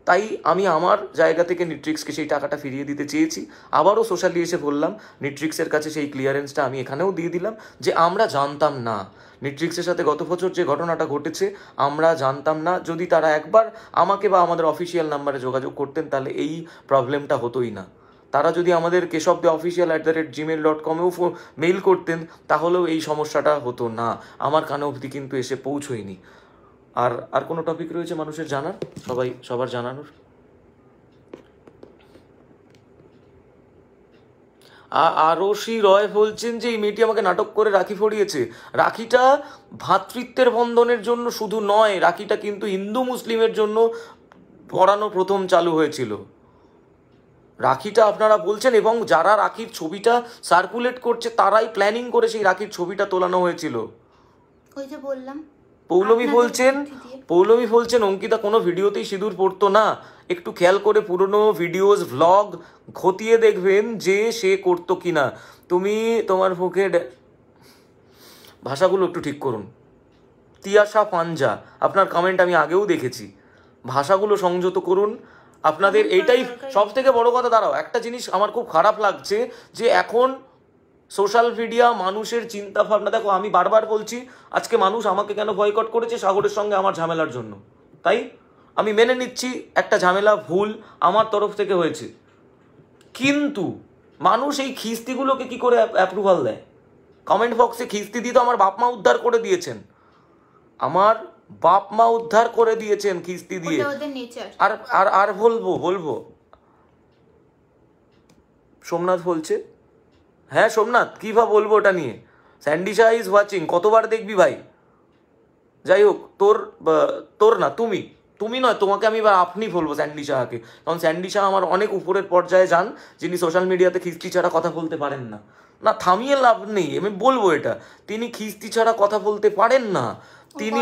তাই আমি আমার জায়গা থেকে নিট্রিক্সকে সেই টাকাটা ফিরিয়ে দিতে চেয়েছি। আবারও সোশ্যালি এসে বললাম, নিট্রিক্সের কাছে সেই ক্লিয়ারেন্সটা আমি এখানেও দিয়ে দিলাম যে আমরা জানতাম না, নিট্রিক্সের সাথে গত বছর যে ঘটনাটা ঘটেছে আমরা জানতাম না। যদি তারা একবার আমাকে বা আমাদের অফিসিয়াল নাম্বারে যোগাযোগ করতেন তাহলে এই প্রবলেমটা হতোই না। তারা যদি আমাদের কেশব দে official at the rate gmail dot কমেও মেইল করতেন তাহলেও এই সমস্যাটা হতো না, আমার কানে অবধি কিন্তু এসে পৌঁছয়নি। আর আর কোনো টপিক রয়েছে মানুষের জানার, সবাই সবার জানানোর? আরশি রয় বলছেন যে এই মেয়েটি আমাকে নাটক করে রাখি ফড়িয়েছে। রাখিটা ভাতৃত্বের বন্ধনের জন্য শুধু নয়, রাখিটা কিন্তু হিন্দু মুসলিমের জন্য পড়ানো প্রথম চালু হয়েছিল রাখিটা, আপনারা বলছেন, এবং যারা রাখির ছবিটা সার্কুলেট করছে তারাই প্ল্যানিং করে সেই রাখির ছবিটা তোলানো হয়েছিল। ওই যে বললাম, পৌলমী বলছেন পৌলমী বলছেন অঙ্কিতা কোনো ভিডিওতেই সিঁদুর পড়তো না, একটু খেয়াল করে পুরনো ভিডিওস ভ্লগ খতিয়ে দেখবেন যে সে করতো কিনা। তুমি তোমার মুখে ভাষাগুলো একটু ঠিক করুন। তিয়াশা পাঞ্জা, আপনার কমেন্ট আমি আগেও দেখেছি, ভাষাগুলো সংযত করুন আপনাদের, এইটাই সব থেকে বড় কথা। দাঁড়াও, একটা জিনিস আমার খুব খারাপ লাগছে যে এখন সোশ্যাল মিডিয়া মানুষের চিন্তা ভাবনা, দেখো আমি বারবার বলছি, আজকে মানুষ আমাকে কেন বয়কট করেছে, সাগরের সঙ্গে আমার ঝামেলার জন্য। তাই আমি মেনে নিচ্ছি একটা ঝামেলা ভুল আমার তরফ থেকে হয়েছে, কিন্তু মানুষ এই খিস্তিগুলোকে কি করে অ্যাপ্রুভাল দেয়? कमेंट बक्से खिस्ती दी तो आमार बाप मा उद्धार करे दिएछेन आमार बाप मा उद्धार करे दिएछेन खिस्ती दिए ओদের नेচার আর আর আর বলবো বলবো सोमनाथ বলছে হ্যাঁ सोमनाथ কিবা বলবো ওটা নিয়ে सैंडी शाह इज वाचिंग কতবার দেখবি ভাই যাই হোক তোর তোর না তুমি তুমি নয় তোমাকে আমি এবার আপনি বলবো স্যান্ডি সাহাকে কারণ স্যান্ডি সাহা আমার অনেক উপরের পর্যায়ে যান যিনি সোশ্যাল মিডিয়াতে খিস্তি ছাড়া কথা বলতে পারেন না না থামিয়ে লাভ নেই আমি বলবো এটা তিনি খিস্তি ছাড়া কথা বলতে পারেন না তিনি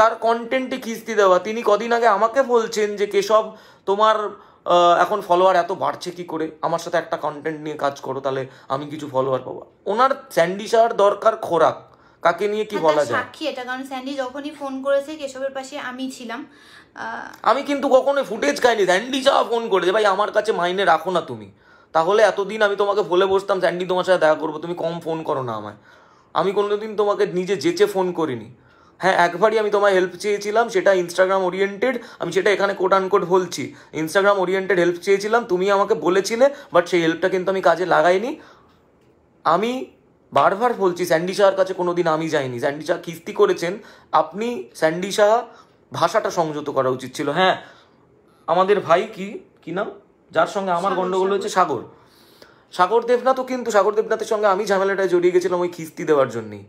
তার কন্টেন্টে খিস্তি দেওয়া তিনি কদিন আগে আমাকে বলছেন যে কেশব তোমার এখন ফলোয়ার এত বাড়ছে কি করে আমার সাথে একটা কন্টেন্ট নিয়ে কাজ করো তাহলে আমি কিছু ফলোয়ার পাবো ওনার স্যান্ডি সাহার দরকার খোরাক কাকে নিয়ে কি বলা যায় সাক্ষী এটা কারণ স্যান্ডি যখনই ফোন করেছে কেশবের পাশে আমি ছিলাম আমি কিন্তু কখনো ফুটেজ খাইনি স্যান্ডি যা ফোন করেছে ভাই আমার কাছে মাইনে রাখো না তুমি তাহলে এতদিন আমি তোমাকে বলে বসতাম স্যান্ডি তোমার সাথে দেখা করব তুমি কম ফোন করো না আমায় আমি কোনোদিন তোমাকে নিজে জেচে ফোন করিনি হ্যাঁ একবারই আমি তোমায় হেল্প চেয়েছিলাম সেটা ইনস্টাগ্রাম ওরিয়েন্টেড আমি সেটা এখানে কোট আন কোট বলছি ইনস্টাগ্রাম ওরিয়েন্টেড হেল্প চেয়েছিলাম তুমি আমাকে বলেছিলে বাট সেই হেল্পটা কিন্তু আমি কাজে লাগাইনি আমি बार बार बोलছি স্যান্ডি শাহর কাছে কোনোদিন আমি যাইনি স্যান্ডি শাহ কিস্তি করেছেন আপনি স্যান্ডি শাহ ভাষাটা সংযত করা উচিত ছিল হ্যাঁ আমাদের ভাই কি কি নাম যার সঙ্গে আমার গন্ডগোল হয়েছে সাগর সাগর দেবনাথও কিন্তু সাগর দেবনাথের সঙ্গে আমি ঝামেলাটায় জড়িয়ে গেছিলাম ওই কিস্তি দেওয়ার জন্যই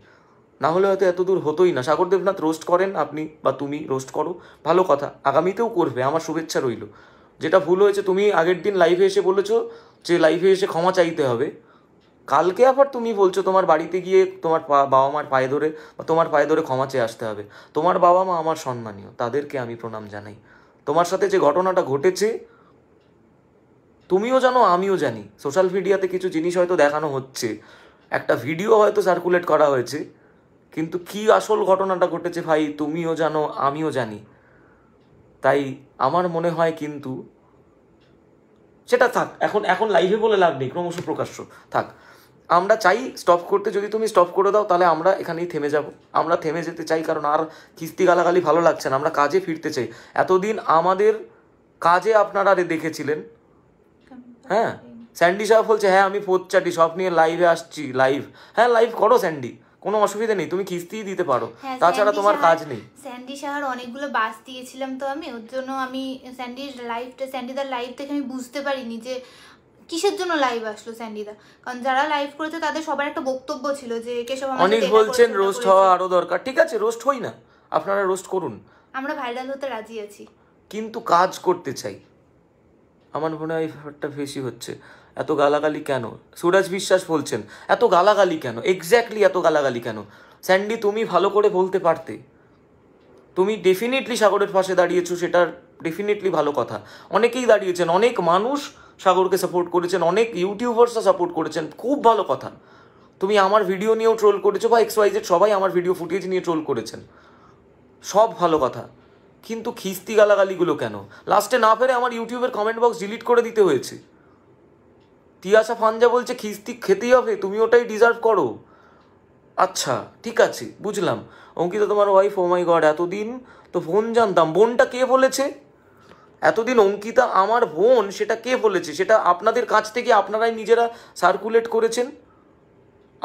না হলে হয়তো এত দূর হতোই না সাগর দেবনাথ রোস্ট করেন আপনি বা তুমি রোস্ট করো ভালো কথা আগামীতেও করবে আমার শুভেচ্ছা রইল যেটা ভুল হয়েছে তুমি আগের দিন লাইভে এসে বলেছো যে লাইভে এসে ক্ষমা চাইতে হবে कल के आर तुम बोलो तुम्हारे बाड़ीते गए तुम्हार बाबा मार पाए धरे तुम्हार पाए धरे क्षमा चे आसते हैं तुम्हार बाबा मा आमार सम्मानीय तादेरके आमी प्रणाम जानाई तुम्हार साथे जे घटनाटा घटेछे तुमिओ जानो आमिओ जानी सोशल मीडियाते किछु जिनिस हयतो देखानो होच्छे एकटा भिडियो हयतो सार्कुलेट करा होयेछे किन्तु कि आसल घटनाटा घटेछे भाई तुमिओ जानो आमिओ जानी ताई आमार मने हय किन्तु सेटा थाक एखन एखन लाइभे बोले लाभ नेई क्रमश प्रकाश्य थाक আমরা চাই স্টপ করতে যদি তুমি স্টপ করে দাও তাহলে আমরা এখানেই থেমে যাব আমরা থেমে যেতে চাই কারণ আর কিস্তি গালাগালি ভালো লাগছে না আমরা কাজে ফিরতে চাই এতদিন আমাদের কাজে আপনারা দেখেছিলেন হ্যাঁ স্যান্ডি সাহেব বলছে হ্যাঁ আমি ফোর্থ চাটি সব নিয়ে লাইভে আসছি লাইভ হ্যাঁ লাইভ করো স্যান্ডি কোনো অসুবিধা নেই তুমি কিস্তি দিতে পারো তাছাড়া তোমার কাজ নেই স্যান্ডি সাহেব অনেকগুলো বাস দিয়েছিলাম তো আমি ওর জন্য আমি স্যান্ডির লাইভটা স্যান্ডিদার লাইভ থেকে আমি বুঝতে পারিনি যে কিসের জন্য লাইভ আসলো স্যান্ডিদা কারণ যারা লাইভ করেছে তাদের সবার একটা বক্তব্য ছিল যে কেশব আমাদের অনেক বলছেন রোস্ট হওয়া আরো দরকার ঠিক আছে রোস্ট হই না আপনারা রোস্ট করুন আমরা ভাইরাল হতে রাজি আছি কিন্তু কাজ করতে চাই আমার মনে হয় একটা বেশি হচ্ছে এত গালাগালি কেন সুরাজ বিশ্বাস বলছেন এত গালাগালি কেন এক্স্যাক্টলি এত গালাগালি কেন স্যান্ডি তুমি ভালো করে বলতে পারতে তুমি ডেফিনেটলি সাগরের পাশে দাঁড়িয়েছো সেটা ডেফিনেটলি ভালো কথা অনেকেই দাঁড়িয়েছেন অনেক মানুষ सागर के सपोर्ट कर यूट्यूबार्सा सपोर्ट कर खूब भलो कथा तुम्हें आमार भिडियो नहीं ट्रोल करो एक्स वाई जेड सबाई आमार भिडियो फुटेज नहीं ट्रोल कर सब भलो कथा किन्तु खिस्ती गालागालीगुलो केन लास्टे ना फेरे आमार यूट्यूबर कमेंट बक्स डिलीट कर दीते हुए तियासा फान्जा बोलছে खिस्ती खेते ही तुम्हें ओटाई डिजार्व करो अच्छा ठीक है बुझलाम अंकिता तुम्हार वाइफ ओ माई गॉड एतदिन तो बोन जानताम बोनटा के बोलेছে এতদিন অঙ্কিতা আমার বোন সেটা কে বলেছে সেটা আপনাদের কাছ থেকে আপনারাই নিজেরা সার্কুলেট করেছেন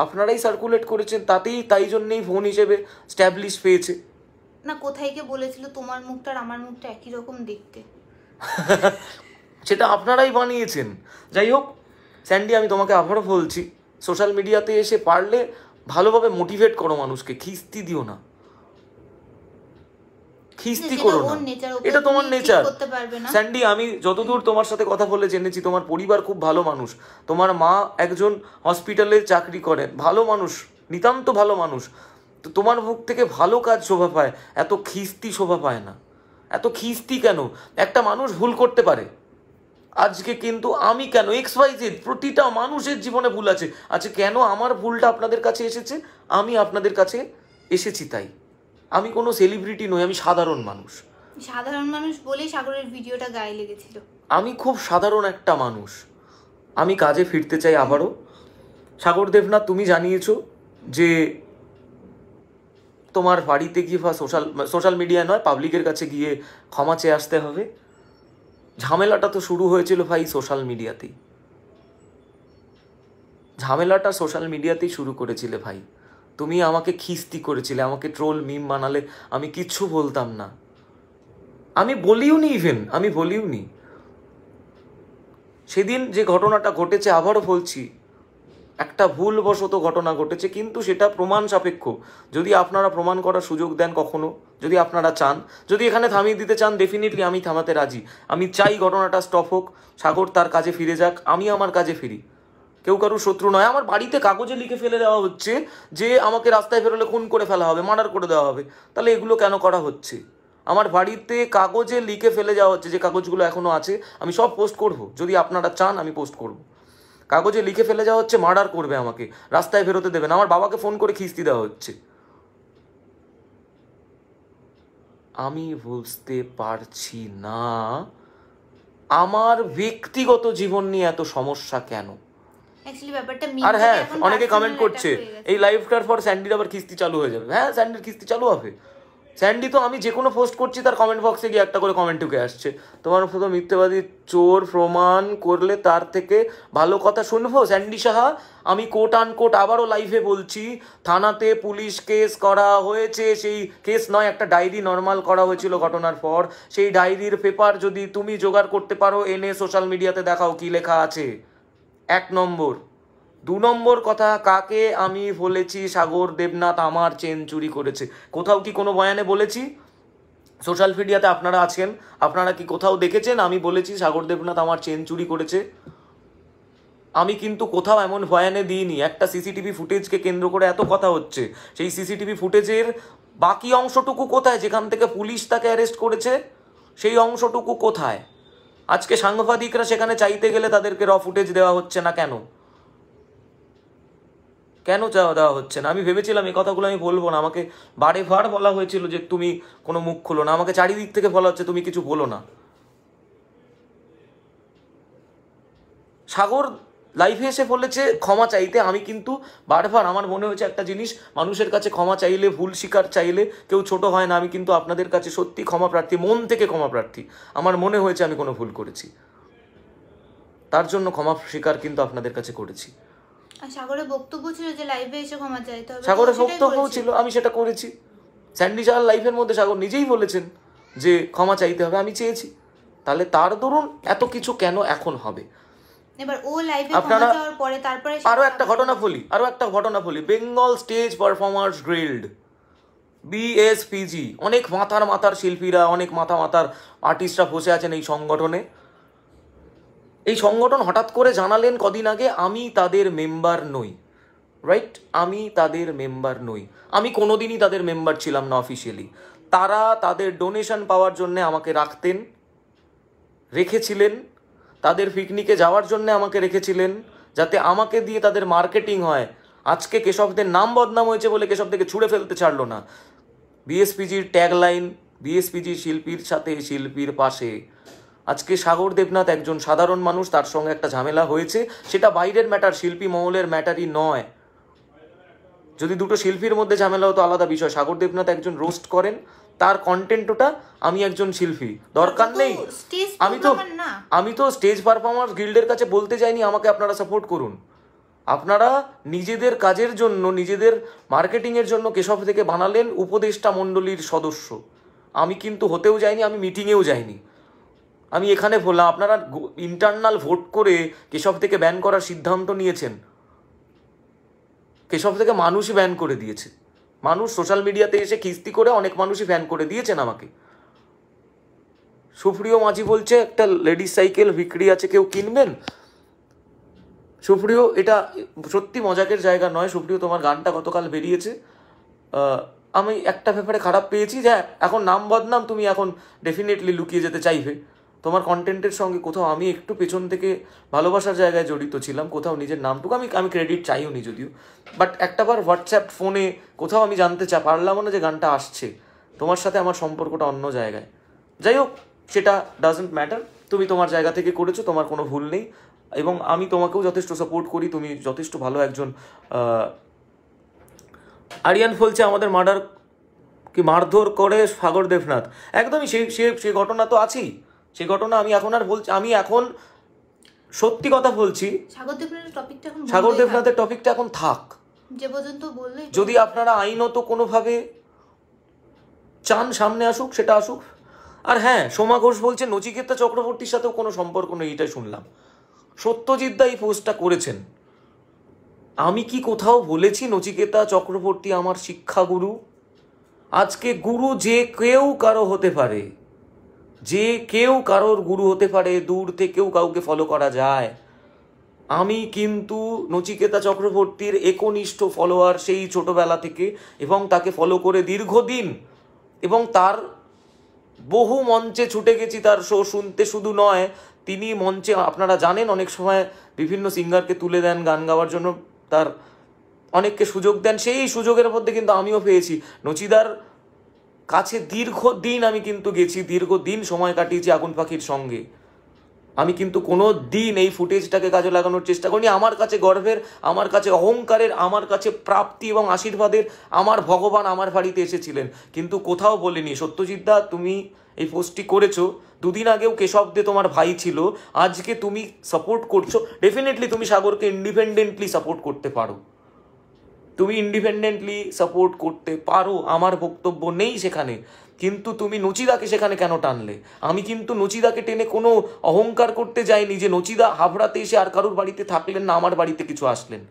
আপনারাই সার্কুলেট করেছেন তাতেই তাই জন্যই বোন হিসেবে এস্টাবলিশ পেয়েছে না কোথায় কে বলেছিল তোমার মুখটা আর আমার মুখটা একই রকম দেখতে সেটা আপনারাই বানিয়েছেন যাই হোক স্যান্ডি আমি তোমাকে আবারো বলছি সোশ্যাল মিডিয়াতে এসে পারলে ভালোভাবে মোটিভেট করো মানুষকে খিস্তি দিও না খিস্তি করো না এটা তোমার নেচার স্যান্ডি আমি যতদূর তোমার সাথে কথা বলে জেনেছি তোমার পরিবার খুব ভালো মানুষ তোমার মা একজন হসপিটালে চাকরি করেন ভালো মানুষ নিতান্ত ভালো মানুষ তো তোমার মুখ থেকে ভালো কাজ শোভা পায় এত খিস্তি শোভা পায় না এত খিস্তি কেন একটা মানুষ ভুল করতে পারে আজকে কিন্তু আমি কেন এক্স ওয়াই জেড প্রতিটা মানুষের জীবনে ভুল আছে আচ্ছা কেন আমার ভুলটা আপনাদের কাছে এসেছে আমি আপনাদের কাছে এসেছি তাই আমি কোনো সেলিব্রিটি নই আমি সাধারণ মানুষ সাধারণ মানুষ বলেই সাগরের ভিডিওটা গায়ে লেগেছিল আমি খুব সাধারণ একটা মানুষ আমি কাজে ফিরতে চাই আবারো সাগর দেবনাথ তুমি জানিয়েছো যে তোমার বাড়িতে গিয়ে বা সোশ্যাল সোশ্যাল মিডিয়া নয় পাবলিকের কাছে গিয়ে ক্ষমা চেয়ে আসতে হবে ঝামেলাটা তো শুরু হয়েছিল ভাই সোশ্যাল মিডিয়াতেই ঝামেলাটা সোশ্যাল মিডিয়াতেই শুরু করেছিলে ভাই। তুমি আমাকে খিস্তি করেছিলে, আমাকে ট্রোল মিম বানালে, আমি কিচ্ছু বলতাম না, আমি বলিওনি, ইভেন আমি বলিওনি। সেদিন যে ঘটনাটা ঘটেছে, আবারও বলছি, একটা ভুলবশত ঘটনা ঘটেছে, কিন্তু সেটা প্রমাণ সাপেক্ষ। যদি আপনারা প্রমাণ করার সুযোগ দেন কখনো, যদি আপনারা চান, যদি এখানে থামিয়ে দিতে চান, ডেফিনেটলি আমি থামাতে রাজি। আমি চাই ঘটনাটা স্টপ হোক, সাগর তার কাজে ফিরে যাক, আমি আমার কাজে ফিরি। কেউ কারোর শত্রু নয়। আমার বাড়িতে কাগজে লিখে ফেলে দেওয়া হচ্ছে যে আমাকে রাস্তায় ফেরলে খুন করে ফেলা হবে, মার্ডার করে দেওয়া হবে, তাহলে এগুলো কেন করা হচ্ছে? আমার বাড়িতে কাগজে লিখে ফেলে যাওয়া হচ্ছে, যে কাগজগুলো এখনও আছে আমি সব পোস্ট করব, যদি আপনারা চান আমি পোস্ট করব। কাগজে লিখে ফেলে যাওয়া হচ্ছে মার্ডার করবে আমাকে, রাস্তায় বেরোতে দেবে না, আমার বাবাকে ফোন করে খিস্তি দেওয়া হচ্ছে। আমি বুঝতে পারছি না আমার ব্যক্তিগত জীবন নিয়ে এত সমস্যা কেন। আর হ্যাঁ, অনেকে কমেন্ট করছে এই লাইভটার পর স্যান্ডির আবার খিস্তি চালু হয়ে যাবে। হ্যাঁ, স্যান্ডির খিস্তি চালু হবে। স্যান্ডি তো আমি যে কোনো পোস্ট করছি তার কমেন্ট বক্সে গিয়ে একটা করে কমেন্ট ঢুকে আসছে, তোমার মতো মিথ্যাবাদী চোর প্রমাণ করলে তার থেকে ভালো কথা শুনবো। স্যান্ডি সাহা, আমি কোট আন কোট আবারও লাইভে বলছি, থানাতে পুলিশ কেস করা হয়েছে, সেই কেস নয়, একটা ডায়েরি নর্মাল করা হয়েছিল ঘটনার পর। সেই ডায়েরির পেপার যদি তুমি জোগাড় করতে পারো, এনে সোশ্যাল মিডিয়াতে দেখাও কি লেখা আছে। এক নম্বর। দু নম্বর কথা, কাকে আমি বলেছি সাগর দেবনাথ আমার চেন চুরি করেছে? কোথাও কি কোনো বয়ানে বলেছি? সোশ্যাল মিডিয়াতে আপনারা আছেন, আপনারা কি কোথাও দেখেছেন আমি বলেছি সাগর দেবনাথ আমার চেন চুরি করেছে? আমি কিন্তু কোথাও এমন বয়ানে দিইনি। একটা সিসিটিভি ফুটেজকে কেন্দ্র করে এত কথা হচ্ছে, সেই সিসিটিভি ফুটেজের বাকি অংশটুকু কোথায়? যেখান থেকে পুলিশ তাকে অ্যারেস্ট করেছে সেই অংশটুকু কোথায়? আজকে সাংবাদিকরা সেখানে চাইতে গেলে তাদেরকে র ফুটেজ দেওয়া হচ্ছে না কেন? কেন চাওয়া দেওয়া হচ্ছে না? আমি ভেবেছিলাম এই কথাগুলো আমি বলবো না, আমাকে বারে বার বলা হয়েছিল যে তুমি কোনো মুখ খোলো না, আমাকে চারিদিক থেকে বলা হচ্ছে তুমি কিছু বলো না। সাগর লাইফে এসে বলেছে ক্ষমা চাইতে, আমি কিন্তু বারবার আমার মনে হয়েছে একটা জিনিস, মানুষের কাছে ক্ষমা চাইলে, ভুল স্বীকার চাইলে কেউ ছোট হয় না। আমি কিন্তু আপনাদের কাছে সত্যি ক্ষমা প্রার্থী, মন থেকে ক্ষমা প্রার্থী। আমার মনে হয়েছে আমি কোনো ভুল করেছি, তার জন্য ক্ষমা স্বীকার কিন্তু আপনাদের কাছে করেছি। সাগরের বক্তব্য ছিল যে লাইভে এসে ক্ষমা চাইতে হবে, সাগরের বক্তব্য ছিল আমি সেটা করেছি। স্যান্ডি সাহার লাইফের মধ্যে সাগর নিজেই বলেছেন যে ক্ষমা চাইতে হবে, আমি চেয়েছি, তাহলে তার দরুন এত কিছু কেন এখন হবে? এবার ও লাইভে ক্ষমা চাওয়ার পরে তারপরে আরো একটা ঘটনা বলি, আরো একটা ঘটনা বলি বেঙ্গল স্টেজ পারফরম্যান্স গ্রিলড, বিএসপিজি। অনেক মাথার মাথার শিল্পীরা, অনেক মাথা মাথার আর্টিস্টরা বসে আছেন এই সংগঠনে। এই সংগঠন হঠাৎ করে জানালেন কদিন আগে আমি তাদের মেম্বার নই, রাইট? আমি তাদের মেম্বার নই, আমি কোনোদিনই তাদের মেম্বার ছিলাম না অফিসিয়ালি। তারা তাদের ডোনেশন পাওয়ার জন্য আমাকে রাখতেন, রেখেছিলেন, তাদের পিকনিকে যাওয়ার জন্য আমাকে রেখেছিলেন, যাতে আমাকে দিয়ে তাদের মার্কেটিং হয়। আজকে কেশবদের নাম বদনাম হয়েছে বলে কেশব থেকে ছুঁড়ে ফেলতে ছাড়লো না। বিএসপিজির ট্যাগলাইন, বিএসপিজি শিল্পীর সাথে শিল্পীর পাশে। আজকে সাগর দেবনাথ একজন সাধারণ মানুষ, তার সঙ্গে একটা ঝামেলা হয়েছে, সেটা বাইরের ম্যাটার, শিল্পী মহলের ম্যাটারই নয়। যদি দুটো শিল্পীর মধ্যে ঝামেলা হতো আলাদা বিষয়, সাগর দেবনাথ একজন রোস্ট করেন, তার কন্টেন্ট ওটা, আমি একজন শিল্পী, দরকার নেই। আমি তো আমি তো স্টেজ পারফর্মার্স গিল্ডের কাছে বলতে যাইনি আমাকে আপনারা সাপোর্ট করুন। আপনারা নিজেদের কাজের জন্য, নিজেদের মার্কেটিংয়ের জন্য কেশব থেকে বানালেন উপদেষ্টা মণ্ডলীর সদস্য। আমি কিন্তু হতেও যাইনি, আমি মিটিংয়েও যাইনি, আমি এখানে বললাম। আপনারা ইন্টারনাল ভোট করে কেশব থেকে ব্যান করার সিদ্ধান্ত নিয়েছেন, কেশব থেকে মানুষই ব্যান করে দিয়েছে। মানুষ সোশ্যাল মিডিয়াতে এসে খিস্তি করে অনেক মানুষই ব্যান করে দিয়েছেন আমাকে। সুপ্রিয় মাঝি বলছে একটা লেডিস সাইকেল বিক্রি আছে, কেউ কিনবেন? সুপ্রিয়, এটা সত্যি মজাকের জায়গা নয়। সুপ্রিয়, তোমার গানটা গতকাল বেরিয়েছে, আমি একটা ব্যাপারে খারাপ পেয়েছি যে এখন নাম বদনাম, তুমি এখন ডেফিনেটলি লুকিয়ে যেতে চাইবে। তোমার কন্টেন্টের সঙ্গে কোথাও আমি একটু পেছন থেকে ভালোবাসার জায়গায় জড়িত ছিলাম, কোথাও নিজের নামটুকু আমি আমি ক্রেডিট চাইও নি যদিও, বাট একটাবার হোয়াটসঅ্যাপ, ফোনে কোথাও আমি জানতে চা পারলাম না যে গানটা আসছে, তোমার সাথে আমার সম্পর্কটা অন্য জায়গায়। যাই হোক, সেটা ডাজেন্ট ম্যাটার, তুমি তোমার জায়গা থেকে করেছো, তোমার কোনো ভুল নেই, এবং আমি তোমাকেও যথেষ্ট সাপোর্ট করি, তুমি যথেষ্ট ভালো একজন। আরিয়ান বলছে আমাদের মার্ডার কি মারধর করে সাগর দেবনাথ, একদমই সেই সেই ঘটনা তো আছেই। সেই ঘটনা আমি এখন আর বলছি, আমি এখন সত্যি কথা বলছি সাগর দেবনাথের টপিকটা এখন সাগর দেবনাথের টপিকটা এখন থাক যে পর্যন্ত বললেই যদি আপনারা আইনত কোনো ভাবে চান সামনে আসুক সেটা আসুক। আর হ্যাঁ সোমা ঘোষ বলছে নচিকেতা চক্রবর্তীর সাথেও কোনো সম্পর্ক নেই, এটা শুনলাম। সত্যজিৎ দা এই পোস্টটা করেছেন। আমি কি কোথাও বলেছি নচিকেতা চক্রবর্তী আমার শিক্ষাগুরু? আজকে গুরু যে কেউ কারো হতে পারে, যে কেউ কারোর গুরু হতে পারে, দূর থেকেও কাউকে ফলো করা যায়। আমি কিন্তু নচিকেতা চক্রবর্তীর একনিষ্ঠ ফলোয়ার সেই ছোটবেলা থেকে এবং তাকে ফলো করে দীর্ঘদিন, এবং তার বহু মঞ্চে ছুটে গেছি তার শো শুনতে। শুধু নয়, তিনি মঞ্চে আপনারা জানেন অনেক সময় বিভিন্ন সিঙ্গারকে তুলে দেন গান গাওয়ার জন্য, তার অনেককে সুযোগ দেন। সেই সুযোগের মধ্যে কিন্তু আমিও পেয়েছি, নচিদার কাছে দীর্ঘদিন আমি কিন্তু গেছি, দীর্ঘদিন সময় কাটিয়েছি আগুন পাখির সঙ্গে। আমি কিন্তু কোনো দিন এই ফুটেজটাকে কাজে লাগানোর চেষ্টা করিনি। আমার কাছে গর্বের, আমার কাছে অহংকারের, আমার কাছে প্রাপ্তি এবং আশীর্বাদের আমার ভগবান আমার বাড়িতে এসেছিলেন, কিন্তু কোথাও বলিনি সত্যজিৎ দা তুমি এই পোস্টটি করেছো। দুদিন আগেও কেশব দে তোমার ভাই ছিল, আজকে তুমি সাপোর্ট করছো। ডেফিনেটলি তুমি সাগরকে ইন্ডিপেন্ডেন্টলি সাপোর্ট করতে পারো, তুমি ইন্ডিপেন্ডেন্টলি সাপোর্ট করতে পারো, আমার বক্তব্য নেই সেখানে। কিন্তু তুমি নচিদাকে সেখানে কেন টানলে? আমি কিন্তু নচিদাকে টেনে কোনো অহংকার করতে যাইনি যে নচিদা হাবড়াতে এসে আর কারোর বাড়িতে থাকলেন না, আমার বাড়িতে কিছু আসলেন।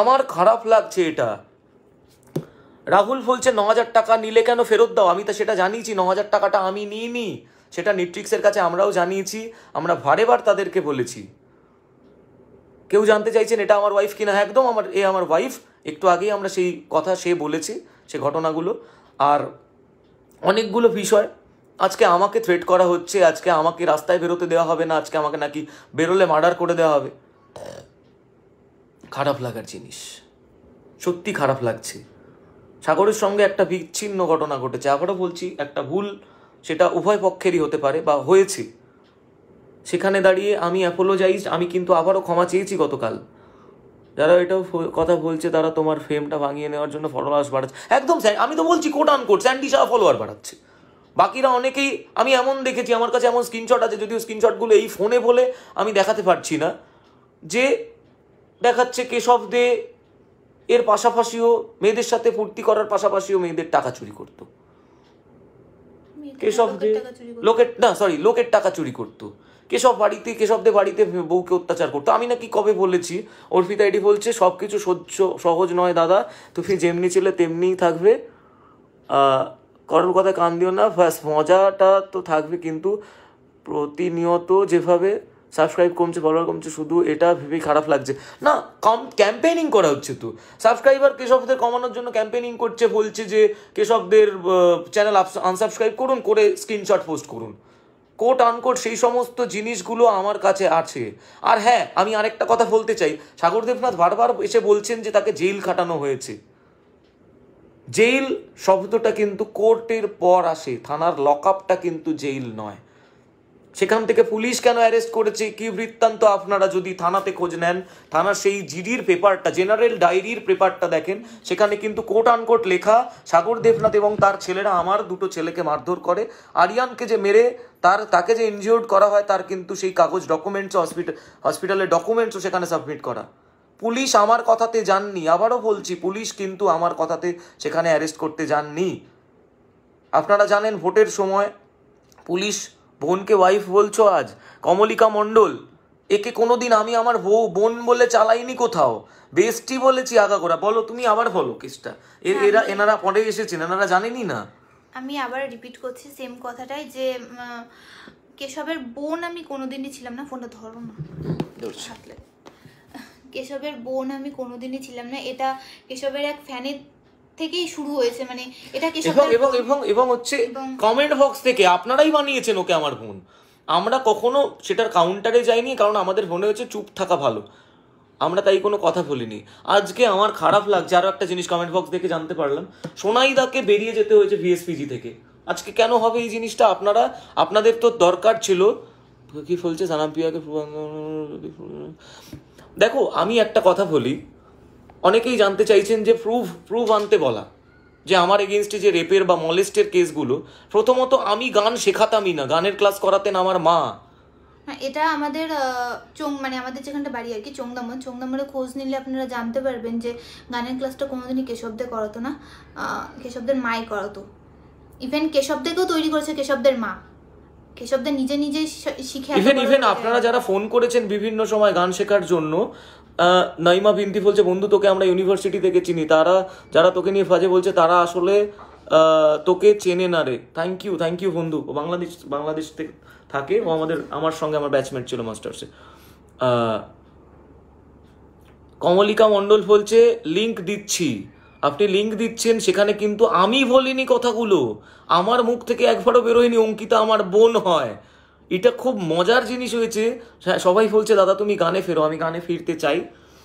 আমার খারাপ লাগছে এটা। রাহুল বলছে ন হাজার টাকা নিলে কেন ফেরত দাও? আমি তা সেটা জানিয়েছি, ন হাজার টাকাটা আমি নিইনি, সেটা নেটফ্লিক্সের কাছে আমরাও জানিয়েছি, আমরা বারেবার তাদেরকে বলেছি। কেউ জানতে চাইছেন এটা আমার ওয়াইফ কিনা? একদম আমার, এ আমার ওয়াইফ। একটু আগেই আমরা সেই কথা সে বলেছে, সে ঘটনাগুলো আর অনেকগুলো বিষয়। আজকে আমাকে থ্রেট করা হচ্ছে, আজকে আমাকে রাস্তায় বেরোতে দেওয়া হবে না, আজকে আমাকে নাকি বেরোলে মার্ডার করে দেওয়া হবে। খারাপ লাগার জিনিস, সত্যি খারাপ লাগছে। সাগরের সঙ্গে একটা বিচ্ছিন্ন ঘটনা ঘটেছে, আবারও বলছি একটা ভুল, সেটা উভয় পক্ষেরই হতে পারে বা হয়েছে। সেখানে দাঁড়িয়ে আমি অ্যাপোলোজাইজ, আমি কিন্তু আবারও ক্ষমা চেয়েছি গতকাল। যারা এটাও কথা বলছে তারা তোমার ফেমটা ভাঙিয়ে নেওয়ার জন্য ফলোয়ার্স বাড়াচ্ছে। একদম স্যার, আমি তো বলছি quote unquote Sandy Saha follower বাড়াচ্ছে, বাকিরা অনেকেই আমি এমন দেখেছি, আমার কাছে এমন স্ক্রিনশট আছে, যদিও স্ক্রিনশটগুলো এই ফোনে বলে আমি দেখাতে পারছি না, যে দেখাচ্ছে কেশব দে এর পাশাপাশিও মেয়েদের সাথে ফুর্তি করার পাশাপাশিও মেয়েদের টাকা চুরি করতো। কেশব দে লোকের না সরি লোকের টাকা চুরি করতো, কেশব বাড়িতে কেশব দে বাড়িতে বউকে অত্যাচার করতো। আমি নাকি কবে বলেছি? অর্পিতা এটি বলছে সব কিছু সহ্য সহজ নয় দাদা, তুমি যেমনি ছিলে তেমনিই থাকবে, কারোর কথা কান দিও না, ব্যাস মজাটা তো থাকবে। কিন্তু প্রতিনিয়ত যেভাবে সাবস্ক্রাইব কমছে ফলোয়ার কমছে, শুধু এটা ভেবেই খারাপ লাগছে। না কম ক্যাম্পেইনিং করা হচ্ছে তো, সাবস্ক্রাইবার কেশবদের কমানোর জন্য ক্যাম্পেইনিং করছে, বলছে যে কেশবদের চ্যানেল আনসাবস্ক্রাইব করুন, করে স্ক্রিনশট পোস্ট করুন, কোট আনকোট সেই সমস্ত জিনিসগুলো আমার কাছে আছে। আর হ্যাঁ আমি আরেকটা কথা বলতে চাই, সাগর দেবনাথ বারবার এসে বলছেন যে তাকে জেল খাটানো হয়েছে। জেল শব্দটা কিন্তু কোর্টের পর আসে, থানার লক আপটা কিন্তু জেল নয়। সেখান থেকে পুলিশ কেন অ্যারেস্ট করেছে কি বৃত্তান্ত, আপনারা যদি থানাতে খোঁজ নেন, থানার সেই জিডির পেপারটা, জেনারেল ডায়েরির পেপারটা দেখেন, সেখানে কিন্তু কোট আনকোট লেখা সাগর দেবনাথ এবং তার ছেলেরা আমার দুটো ছেলেকে মারধর করে, আরিয়ানকে যে মেরে তার তাকে যে ইনজিওর্ড করা হয়, তার কিন্তু সেই কাগজ ডকুমেন্টস হসপিটাল হসপিটালের ডকুমেন্টসও সেখানে সাবমিট করা। পুলিশ আমার কথাতে যাননি, আবারও বলছি পুলিশ কিন্তু আমার কথাতে সেখানে অ্যারেস্ট করতে যাননি। আপনারা জানেন ভোটের সময় পুলিশ, বোনকে ওয়াইফ বলছো আজ, কমলিকা মণ্ডল, একে কোনোদিন আমি আমার বউ বোন বলে চালাইনি, কোথাও বেস্টি বলেছি আগাগোড়া। বলো তুমি আবার বলো কেসটা, এরা এনারা পরে এসেছেন, এনারা জানেনি না। আমি আবার রিপিট করছি সেম কথাটাই, যে কেশবের বোন আমি কোনোদিনই ছিলাম না। ফোনটা ধরো না, কেশবের বোন আমি কোনোদিনই ছিলাম না, এটা কেশবের এক ফ্যানের থেকেই শুরু হয়েছে, মানে এটা কেশবের এবং এবং এবং হচ্ছে কমেন্ট বক্স থেকে আপনারাই বানিয়েছেন ওকে আমার বোন। আমরা কখনো সেটার কাউন্টারে যাইনি, কারণ আমাদের মনে হচ্ছে চুপ থাকা ভালো, আমরা তাই কোনো কথা বলিনি। আজকে আমার খারাপ লাগছে আরও একটা জিনিস কমেন্ট বক্স দেখে জানতে পারলাম, সোনাইদাকে বেরিয়ে যেতে হয়েছে ভিএসপিজি থেকে। আজকে কেন হবে এই জিনিসটা? আপনারা আপনাদের তো দরকার ছিল। কি বলছে সানামপিয়াকে? দেখো আমি একটা কথা বলি, অনেকেই জানতে চাইছেন যে প্রুফ প্রুফ আনতে বলা, যে আমার এগেনস্টে যে রেপের বা মলেস্টের কেসগুলো, প্রথমত আমি গান শেখাতামই না, গানের ক্লাস করাতেন আমার মা। हाँ এটা আমাদের চং মানে আমাদের যেখানটা বাড়ি আর কি চংদামন চংদামনের খোঁজ নিলে আপনারা জানতে পারবেন যে গানের ক্লাসটা কোনোদিনই কেশব দে করাতো না কেশব দের মাই করাতো ইভেন কেশব দেকেও তৈরি করেছে কেশব দের মা কেশব দে নিজে নিজে শিখে ইভেন ইভেন আপনারা যারা ফোন করেছেন বিভিন্ন সময় গান শেখার জন্য নইমা বিনতি বলছে বন্ধু তোকে আমরা ইউনিভার্সিটি থেকে চিনি তারা যারা তোকে নিয়ে ফাজে বলছে তারা আসলে তোকে চেনে না রে থ্যাংক ইউ থ্যাংক ইউ বন্ধু বাংলাদেশ বাংলাদেশ থেকে থাকে ও আমাদের আমার সঙ্গে আমার ব্যাচমেট ছিল মাস্টার্সে কমলিকা মণ্ডল বলছে লিংক দিচ্ছি আপনি লিংক দিচ্ছেন সেখানে কিন্তু আমি বলিনি কথাগুলো আমার মুখ থেকে একবারও বের হয়নি অঙ্কিতা আমার বোন হয় এটা খুব মজার জিনিস হয়েছে সবাই বলছে দাদা তুমি গানে ফেরো আমি গানে ফিরতে চাই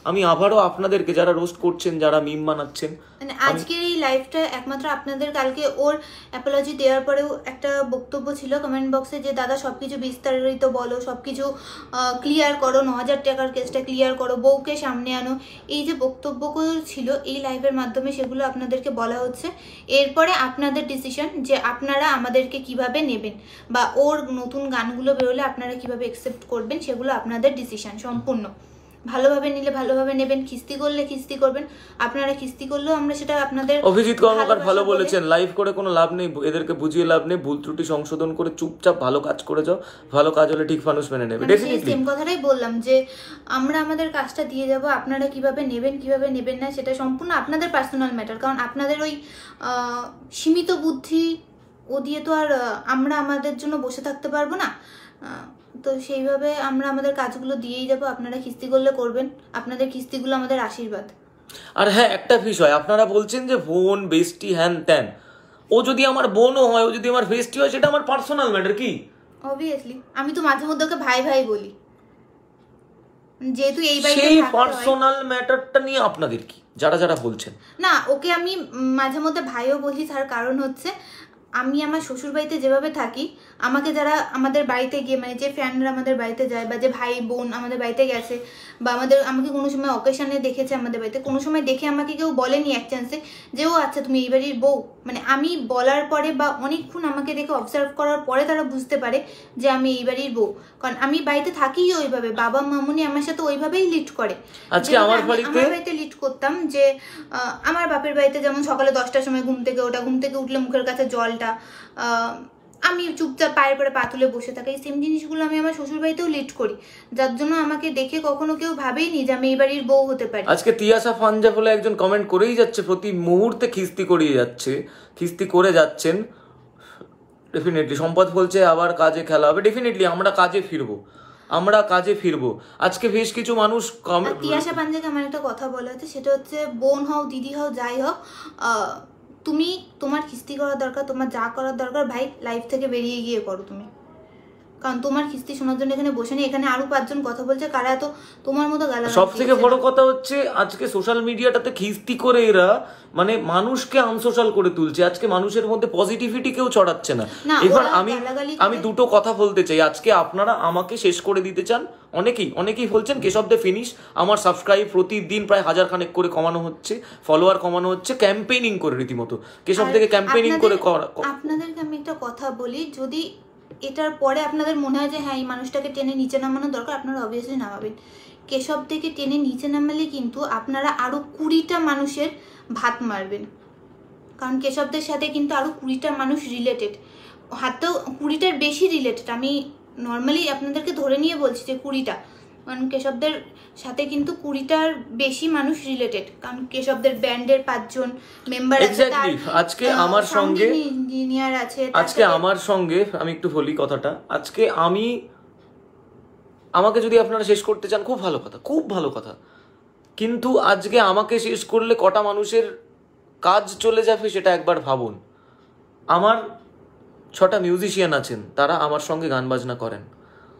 আমি আবারো আপনাদেরকে যারা রোস্ট করছেন যারা মিম বানাচ্ছেন মানে আজকের এই লাইভটা একমাত্র আপনাদের কালকে ওর অ্যাপোলজি দেওয়ার পরেও একটা বক্তব্য ছিল কমেন্ট বক্সে যে দাদা সবকিছু বিস্তারিত বলো সবকিছু ক্লিয়ার করো নয় হাজার টাকার কেসটা ক্লিয়ার করো বউকে সামনে আনো এই যে বক্তব্যগুলো ছিল এই লাইভের মাধ্যমে সেগুলো আপনাদেরকে বলা হচ্ছে এরপরে আপনাদের ডিসিশন যে আপনারা আমাদেরকে কিভাবে নেবেন বা ওর নতুন গানগুলো বেরোলে আপনারা কিভাবে অ্যাকসেপ্ট করবেন সেগুলো আপনাদের ডিসিশন সম্পূর্ণ ভালোভাবে নিলে ভালোভাবে নেবেন কিস্তি করলে কিস্তি করবেন আপনারা কিস্তি করলেও আমরা সেটা আপনাদের অভিজিৎ কর্মকার ভালো বলেছেন লাইভ করে কোনো লাভ নেই এদেরকে বুঝিয়ে লাভ নেই ভুল ত্রুটি সংশোধন করে চুপচাপ ভালো কাজ করে যাও ভালো কাজ হলে ঠিক মানুষ মেনে নেবে ডেফিনেটলি সেম কথাটাই বললাম যে আমরা আমাদের কাজটা দিয়ে যাব আপনারা কিভাবে নেবেন কিভাবে নেবেন না সেটা সম্পূর্ণ আপনাদের পার্সোনাল ম্যাটার কারণ আপনাদের ওই সীমিত বুদ্ধি ও দিয়ে তো আর আমরা আমাদের জন্য বসে থাকতে পারবো না তো সেইভাবে আমরা আমাদের কাজগুলো দিয়েই যাব আপনারা কিস্তি করলে করবেন আপনাদের কিস্তিগুলো আমাদের আশীর্বাদ আর হ্যাঁ একটা বিষয় আপনারা বলছেন যে বোন বেস্টি হ্যান ত্যান ও যদি আমার বোনও হয় ও যদি আমার বেস্টি হয় সেটা আমার পার্সোনাল ম্যাটার কি অবভিয়াসলি আমি তো মাঝে মধ্যে ওকে ভাই ভাই বলি যেহেতু এই বাইরে সেই পার্সোনাল ম্যাটারটা নিয়ে আপনাদের কি যারা যারা বলছেন না ওকে আমি মাঝে মধ্যে ভাইও বলি তার কারণ হচ্ছে আমি আমার শ্বশুর বাড়িতে যেভাবে থাকি আমাকে যারা আমাদের বাড়িতে গিয়ে মানে যে ফ্যানরা আমাদের বাড়িতে যায় বা যে ভাই বোন আমাদের বাড়িতে গেছে বা আমাদের আমাকে কোনো সময় অকেশনে দেখেছে আমাদের বাড়িতে কোনো সময় দেখে আমাকে কেউ বলেনি এক চান্সে যে ও আচ্ছা তুমি এই বাড়ির বউ মানে আমি বলার পরে বা অনেকক্ষণ আমাকে দেখে অবজার্ভ করার পরে তারা বুঝতে পারে যে আমি এই বাড়ির বউ কারণ আমি বাড়িতে থাকি ওইভাবে বাবা মামুনি আমার সাথে ওইভাবেই লিড করে আজকে আমার বাড়িতে লিড করতাম যে আমার বাপের বাড়িতে যেমন সকালে দশটার সময় ঘুম থেকে ওটা ঘুম থেকে উঠলে মুখের কাছে জলটা আমি চুপচাপ পায়ের পরে পা তুলে বসে থাকি এই সেম জিনিসগুলো আমি আমার শ্বশুর বাড়িতেও লিড করি যার জন্য আমাকে দেখে কখনো কেউ ভাবেইনি যে আমি এই বাড়ির বউ হতে পারি আজকে তিয়াসা ফানজা বলে একজন কমেন্ট করেই যাচ্ছে প্রতি মুহূর্তে খিস্তি করিয়ে যাচ্ছে খিস্তি করে যাচ্ছেন ডেফিনেটলি সম্পদ বলছে আবার কাজে খেলা হবে ডেফিনেটলি আমরা কাজে ফিরবো আমরা কাজে ফিরবো আজকে বেশ কিছু মানুষ কমেন্ট তিয়াসা ফানজাকে আমার একটা কথা বলা হচ্ছে সেটা হচ্ছে বোন হও দিদি হও যাই হোক তুমি তোমার কিস্তি করার দরকার তোমার যা করার দরকার ভাই লাইফ থেকে বেরিয়ে গিয়ে করো তুমি কারণ তোমার কিস্তি শোনার জন্য এখানে বসে না এখানে আরো পাঁচজন কথা বলছে কারা এত তোমার মতো গালাগাল সবথেকে বড় কথা হচ্ছে আজকে সোশ্যাল মিডিয়াটাতে কিস্তি করে এরা মানে মানুষকে আনসোশ্যাল করে তুলছে আজকে মানুষের মধ্যে পজিটিভিটি কেউ ছড়াচ্ছে না এবার আমি আমি দুটো কথা বলতে চাই আজকে আপনারা আমাকে শেষ করে দিতে চান অনেকেই অনেকেই বলছেন কেশব দে ফিনিশ আমার সাবস্ক্রাইব প্রতিদিন প্রায় হাজার খানেক করে কমানো হচ্ছে ফলোয়ার কমানো হচ্ছে ক্যাম্পেইনিং করে রীতিমতো কেশব থেকে ক্যাম্পেইনিং করে আপনাদেরকে আমি একটা কথা বলি যদি এটার পরে আপনাদের মনে হয় যে হ্যাঁ এই মানুষটাকে টেনে নিচে নামানো দরকার আপনারা অবভিয়াসলি নামাবেন কেশব থেকে টেনে নিচে নামালে কিন্তু আপনারা আরও কুড়িটা মানুষের ভাত মারবেন কারণ কেশবদের সাথে কিন্তু আরও কুড়িটা মানুষ রিলেটেড হয়তো কুড়িটার বেশি রিলেটেড আমি নর্মালি আপনাদেরকে ধরে নিয়ে বলছি যে কুড়িটা কারণ কেশবদের সাথে কিন্তু কুড়িটার বেশি মানুষ রিলেটেড কারণ কেশবদের ব্যান্ডের পাঁচজন মেম্বার আছে আজকে আমার সঙ্গে ইঞ্জিনিয়ার আছে আজকে আমার সঙ্গে আমি একটু বলি কথাটা আজকে আমি আমাকে যদি আপনারা শেষ করতে চান খুব ভালো কথা খুব ভালো কথা কিন্তু আজকে আমাকে শেষ করলে কটা মানুষের কাজ চলে যাবে সেটা একবার ভাবুন আমার ছটা মিউজিশিয়ান আছেন তারা আমার সঙ্গে গান বাজনা করেন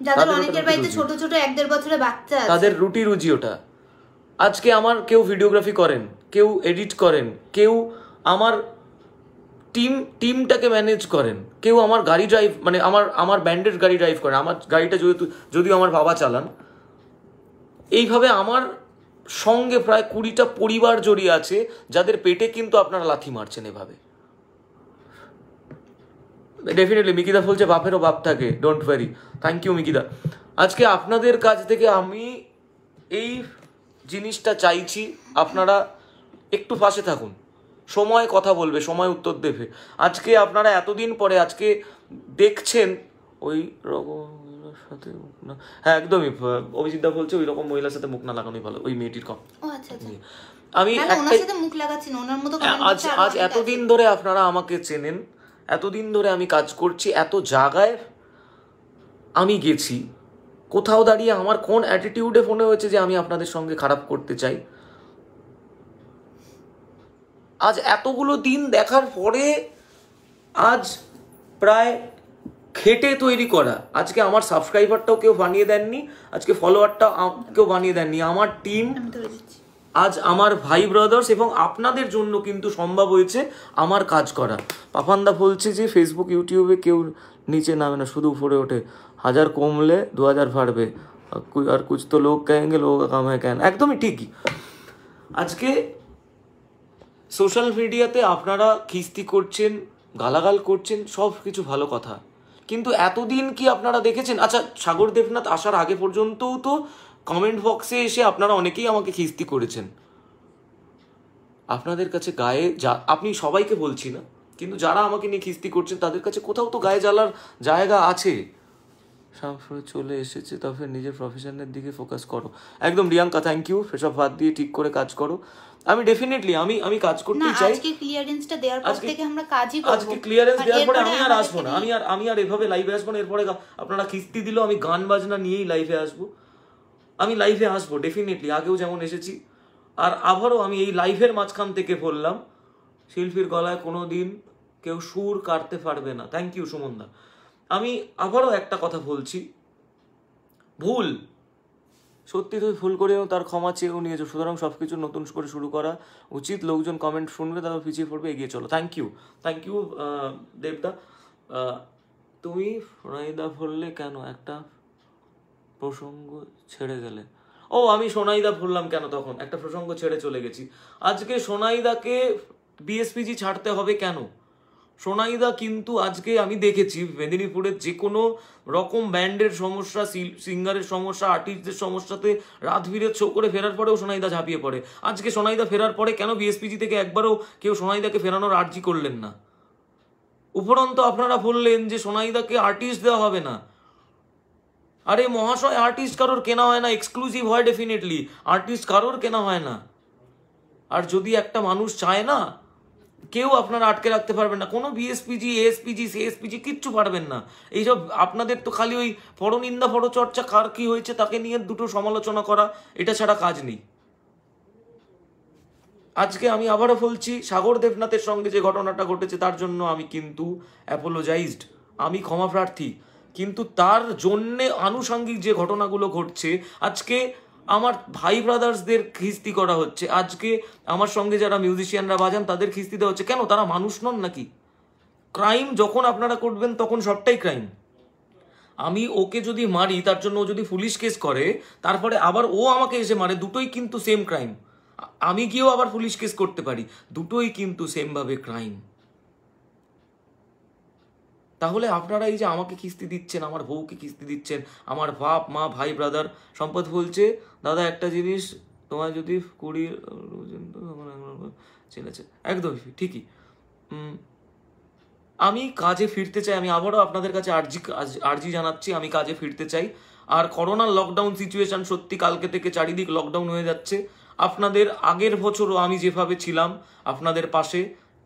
যাদের অনেকের বাড়িতে ছোট ছোট এক দেড় বছরের বাচ্চা আছে তাদের রুটি রুজি ওটা আজকে আমার কেউ ভিডিওগ্রাফি করেন কেউ এডিট করেন কেউ আমার টিম টিমটাকে ম্যানেজ করেন কেউ আমার গাড়ি ড্রাইভ মানে আমার আমার ব্যান্ডের গাড়ি ড্রাইভ করেন আমার গাড়িটা যেহেতু যদিও আমার বাবা চালান এইভাবে আমার সঙ্গে প্রায় কুড়িটা পরিবার জড়িয়ে আছে যাদের পেটে কিন্তু আপনারা লাথি মারছেন এভাবে ডেফিনেটলি মিকিদা বলছে বাপেরও বাপ থাকে ডোন্ট ওয়ারি থ্যাংক ইউ মিকিদা আজকে আপনাদের কাছ থেকে আমি এই জিনিসটা চাইছি, আপনারা একটু পাশে থাকুন, সময় কথা বলবে, সময় উত্তর দেবে। আজকে আপনারা এতদিন পরে আজকে দেখছেন ওই রকম সাথে মুখ না, হ্যাঁ একদমই অভিজিৎদা বলছে ওই রকম মহিলার সাথে মুখ না লাগানোই ভালো, ওই মেয়েটির কম। আমি আজ আজ এতদিন ধরে আপনারা আমাকে চেনেন, এতদিন ধরে আমি কাজ করছি, এত জায়গায় আমি গেছি, কোথাও দাঁড়িয়ে আমার কোন অ্যাটিটিউডে মনে হয়েছে যে আমি আপনাদের সঙ্গে খারাপ করতে চাই? আজ এতগুলো দিন দেখার পরে আজ প্রায় খেটে তৈরি করা, আজকে আমার সাবস্ক্রাইবারটাও কেউ বানিয়ে দেননি, আজকে ফলোয়ারটা কেউ বানিয়ে দেননি, আমার টিম, আজ আমার ভাই ব্রাদার্স এবং আপনাদের জন্য কিন্তু সম্ভব হয়েছে আমার কাজ করা। পাপান্দা বলছে যে ফেসবুক ইউটিউবে কেউ নিচে নামে না, শুধু উপরে ওঠে, হাজার কমলে দু হাজার বাড়বে, আর কুছ তো লোক কেঙ্গে লোক কামায় কেন। একদমই ঠিকই। আজকে সোশ্যাল মিডিয়াতে আপনারা খিস্তি করছেন, গালাগাল করছেন, সব কিছু ভালো কথা, কিন্তু এতদিন কি আপনারা দেখেছেন? আচ্ছা, সাগর দেবনাথ আসার আগে পর্যন্তও তো কমেন্ট বক্সে এসে আপনারা অনেকেই আমাকে খিস্তি করেছেন। আপনাদের কাছে গায়ে যা, আপনি সবাইকে বলছি না, কিন্তু যারা আমাকে নিয়ে খিস্তি করছেন তাদের কাছে কোথাও তো গায়ে জ্বালার জায়গা আছে। সামনে চলে এসেছে, তবে নিজের প্রফেশনের দিকে ফোকাস করো। একদম রিয়াঙ্কা, থ্যাংক ইউ। ফেসব বাদ দিয়ে ঠিক করে কাজ করো। আমি ডেফিনেটলি আমি আমি কাজ করতে চাই। আজকে ক্লিয়ারেন্সটা দেওয়ার পর থেকে আমরা কাজই করব। আজকে ক্লিয়ারেন্স দেওয়ার পরে আমি আর আসবো না, আমি আর আমি আর এভাবে লাইভে আসবো না। এরপরে আপনারা খিস্তি দিলেও আমি গান বাজনা নিয়েই লাইভে আসবো, আমি লাইভে আসবো ডেফিনেটলি, আগেও যেমন এসেছি। আর আবারও আমি এই লাইভের মাঝখান থেকে বললাম, শিল্পীর গলায় কোনো দিন কেউ সুর কাটতে পারবে না। থ্যাংক ইউ সুমনদা। আমি আবারও একটা কথা বলছি, ভুল সত্যি তুই ভুল করেও তার ক্ষমা চেয়েও নিয়েছো, সুতরাং সব কিছু নতুন করে শুরু করা উচিত। লোকজন কমেন্ট শুনবে, তারা পিছিয়ে পড়বে, এগিয়ে চলো। থ্যাংক ইউ, থ্যাংক ইউ দেবদা। তুমি সোনাইদা ভরলে কেন? একটা প্রসঙ্গ ছেড়ে গেলে। ও, আমি সোনাইদা ভরলাম কেন? তখন একটা প্রসঙ্গ ছেড়ে চলে গেছি। আজকে সোনাইদাকে বিএসপিজি ছাড়তে হবে কেন? সোনাইদা কিন্তু আজকে আমি দেখেছি মেদিনীপুরের যে কোনো রকম ব্যান্ডের সমস্যা, সিঙ্গারের সমস্যা, আর্টিস্টদের সমস্যাতে রাত ভিড়ে চোখ করে ফেরার পরেও সোনাইদা ঝাঁপিয়ে পড়ে। আজকে সোনাইদা ফেরার পরে কেন বিএসপিজি থেকে একবারও কেউ সোনাইদাকে ফেরানোর আর্জি করলেন না? উপরন্ত আপনারা বললেন যে সোনাইদাকে আর্টিস্ট দেওয়া হবে না। আরে মহাশয়, আর্টিস্ট কারোর কেনা হয় না, এক্সক্লুসিভ হয় ডেফিনেটলি, আর্টিস্ট কারোর কেনা হয় না। আর যদি একটা মানুষ চায় না, কেউ আপনারা আটকে রাখতে পারবেন না, কোনো বিএসপিজি, এএসপিজি, সিএসপিজি কিচ্ছু পারবেন না। এইসব আপনাদের তো খালি ওই পরনিন্দা, পরচর্চা, কার কি হয়েছে তাকে নিয়ে দুটো সমালোচনা করা, এটা ছাড়া কাজ নেই। আজকে আমি আবারও বলছি, সাগর দেবনাথের সঙ্গে যে ঘটনাটা ঘটেছে তার জন্য আমি কিন্তু অ্যাপোলোজাইজড, আমি ক্ষমা প্রার্থী, কিন্তু তার জন্যে আনুষঙ্গিক যে ঘটনাগুলো ঘটছে, আজকে আমার ভাই ব্রাদার্সদের খিস্তি করা হচ্ছে, আজকে আমার সঙ্গে যারা মিউজিশিয়ানরা বাজান তাদের খিস্তি দেওয়া হচ্ছে কেন? তারা মানুষ নন নাকি? ক্রাইম যখন আপনারা করবেন তখন সবটাই ক্রাইম। আমি ওকে যদি মারি, তার জন্য ও যদি পুলিশ কেস করে, তারপরে আবার ও আমাকে এসে মারে, দুটোই কিন্তু সেম ক্রাইম। আমি গিয়েও আবার পুলিশ কেস করতে পারি, দুটোই কিন্তু সেমভাবে ক্রাইম। তাহলে আপনারা এই যে আমাকে কিস্তি দিচ্ছেন, আমার বউকে কিস্তি দিচ্ছেন, আমার বাপ মা ভাই ব্রাদার। সম্পদ বলছে, দাদা একটা জিনিস, তোমার যদি কুড়ি চেনেছে, একদমই ঠিকই। আমি কাজে ফিরতে চাই, আমি আবারও আপনাদের কাছে আর্জি আর্জি জানাচ্ছি, আমি কাজে ফিরতে চাই। আর করোনার লকডাউন সিচুয়েশান সত্যি, কালকে থেকে চারিদিক লকডাউন হয়ে যাচ্ছে। আপনাদের আগের বছরও আমি যেভাবে ছিলাম আপনাদের পাশে,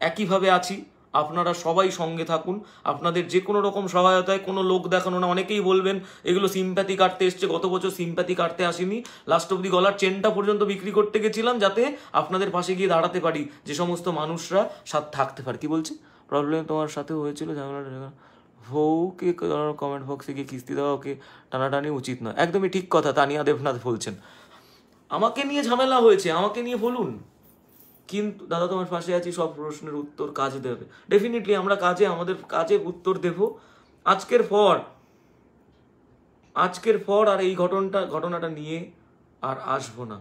একইভাবে আছি। আপনারা সবাই সঙ্গে থাকুন, আপনাদের যে কোনো রকম সহায়তায়, কোনো লোক দেখানো না। অনেকেই বলবেন এগুলো সিম্প্যাথি কাটতে এসছে, গত বছর সিম্প্যাথি কাটতে আসিনি, লাস্ট অব্দি গলার চেনটা পর্যন্ত বিক্রি করতে গেছিলাম যাতে আপনাদের পাশে গিয়ে দাঁড়াতে পারি, যে সমস্ত মানুষরা সাথে থাকতে পারে। কি বলছে? প্রবলেম তোমার সাথে হয়েছিল, ঝামেলা, বউকে কমেন্ট বক্সে গিয়ে কিস্তি দেওয়া ওকে টানাটানি উচিত নয়। একদমই ঠিক কথা, তানিয়া দেবনাথ বলছেন। আমাকে নিয়ে ঝামেলা হয়েছে, আমাকে নিয়ে বলুন, কিন্তু দাদা তোমার পাশে আছি, সব প্রশ্নের উত্তর কাজে দেবে। ডেফিনেটলি আমরা কাজে, আমাদের কাজে উত্তর দেব। আজকের পর আজকের পর আর এই ঘটনাটা ঘটনাটা নিয়ে আর আসবো না।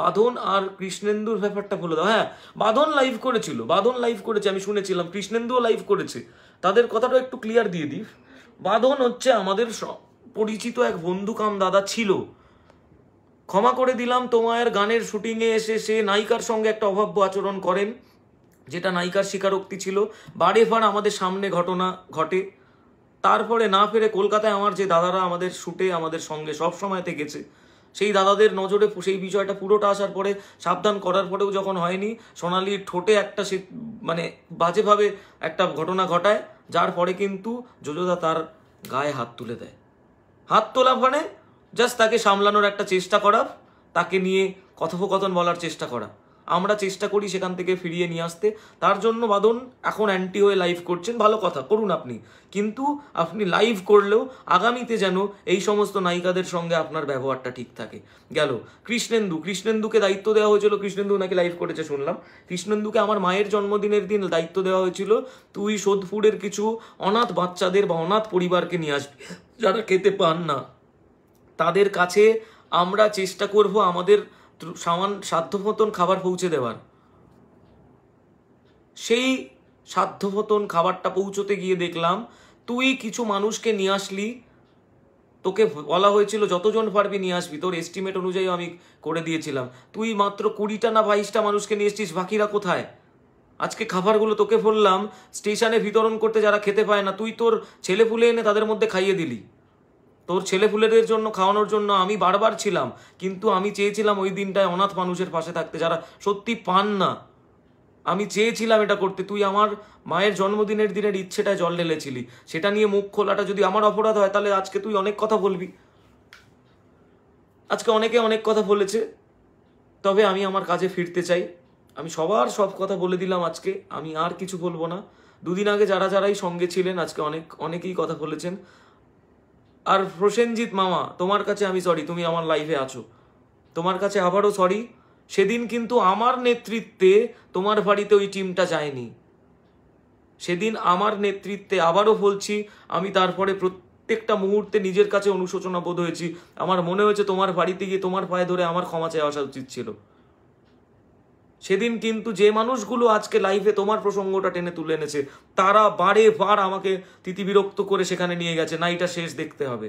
বাঁধন আর কৃষ্ণেন্দুর ব্যাপারটা বলে দাও। হ্যাঁ, বাঁধন লাইভ করেছিল, বাঁধন লাইভ করেছে, আমি শুনেছিলাম, কৃষ্ণেন্দুও লাইভ করেছে। তাদের কথাটা একটু ক্লিয়ার দিয়ে দিই। বাঁধন হচ্ছে আমাদের পরিচিত এক বন্ধু কাম দাদা ছিল। ক্ষমা করে দিলাম, তোমার গানের শুটিংয়ে এসে সে নায়িকার সঙ্গে একটা অভাব্য আচরণ করেন যেটা নায়িকার স্বীকারোক্তি ছিল। বারেবার আমাদের সামনে ঘটনা ঘটে। তারপরে না ফিরে কলকাতায় আমার যে দাদারা আমাদের শুটে আমাদের সঙ্গে সব সময়তে গেছে, সেই দাদাদের নজরে সেই বিষয়টা পুরোটা আসার পরে সাবধান করার পরেও যখন হয়নি, সোনালির ঠোঁটে একটা সে মানে বাজেভাবে একটা ঘটনা ঘটায়, যার পরে কিন্তু যোজোদা তার গায়ে হাত তুলে দেয়। হাত তোলা মানে জাস্ট তাকে সামলানোর একটা চেষ্টা করা, তাকে নিয়ে কথোপকথন বলার চেষ্টা করা। আমরা চেষ্টা করি সেখান থেকে ফিরিয়ে নিয়ে আসতে। তার জন্য বাদন এখন অ্যান্টি হয়ে লাইভ করছেন, ভালো কথা করুন আপনি, কিন্তু আপনি লাইভ করলেও আগামীতে যেন এই সমস্ত নায়িকাদের সঙ্গে আপনার ব্যবহারটা ঠিক থাকে। গেল কৃষ্ণেন্দু, কৃষ্ণেন্দুকে দায়িত্ব দেওয়া হয়েছিল, কৃষ্ণেন্দু নাকি লাইভ করেছে শুনলাম। কৃষ্ণেন্দুকে আমার মায়ের জন্মদিনের দিন দায়িত্ব দেওয়া হয়েছিল, তুই সোদপুরের কিছু অনাথ বাচ্চাদের বা অনাথ পরিবারকে নিয়ে আসবি যারা খেতে পান না, তাদের কাছে আমরা চেষ্টা করব আমাদের সামান সাধ্যমতন খাবার পৌঁছে দেওয়ার। সেই সাধ্যমতন খাবারটা পৌঁছতে গিয়ে দেখলাম তুই কিছু মানুষকে নিয়ে আসলি, তোকে বলা হয়েছিল যতজন পারবি নিয়ে আসবি, তোর এস্টিমেট অনুযায়ী আমি করে দিয়েছিলাম, তুই মাত্র কুড়িটা না বাইশটা মানুষকে নিয়ে এসছিস, বাকিরা কোথায়? আজকে খাবারগুলো তোকে বললাম স্টেশনে বিতরণ করতে, যারা খেতে পায় না তুই তোর ছেলে পুলে এনে তাদের মধ্যে খাইয়ে দিলি। তোর ছেলেপুলেদের জন্য খাওয়ানোর জন্য আমি বারবার ছিলাম, কিন্তু আমি চেয়েছিলাম ওই দিনটায় অনাথ মানুষের পাশে থাকতে যারা সত্যি পান না, আমি চেয়েছিলাম এটা করতে। তুই আমার মায়ের জন্মদিনের দিনের ইচ্ছেটায় জল ঢেলেছিলি, সেটা নিয়ে মুখ খোলাটা যদি আমার অপরাধ হয় তাহলে আজকে তুই অনেক কথা বলবি। আজকে অনেকে অনেক কথা বলেছে, তবে আমি আমার কাজে ফিরতে চাই। আমি সবার সব কথা বলে দিলাম, আজকে আমি আর কিছু বলবো না। দুদিন আগে যারা যারাই সঙ্গে ছিলেন আজকে অনেক অনেকেই কথা বলেছেন। আর প্রসেনজিৎ মামা, তোমার কাছে আমি সরি, তুমি আমার লাইভে আছো, তোমার কাছে আবারও সরি। সেদিন কিন্তু আমার নেতৃত্বে তোমার বাড়িতে ওই টিমটা যায়নি, সেদিন আমার নেতৃত্বে আবারও বলছি আমি। তারপরে প্রত্যেকটা মুহূর্তে নিজের কাছে অনুশোচনা বোধ হয়েছি, আমার মনে হয়েছে তোমার বাড়িতে গিয়ে তোমার পায়ে ধরে আমার ক্ষমা চেয়ে আসা উচিত ছিল। সেদিন কিন্তু যে মানুষগুলো আজকে লাইভে তোমার প্রসঙ্গটা টেনে তুলে এনেছে তারা বারে বার আমাকে তিতিবিরক্ত করে সেখানে নিয়ে গেছে, না এটা শেষ দেখতে হবে।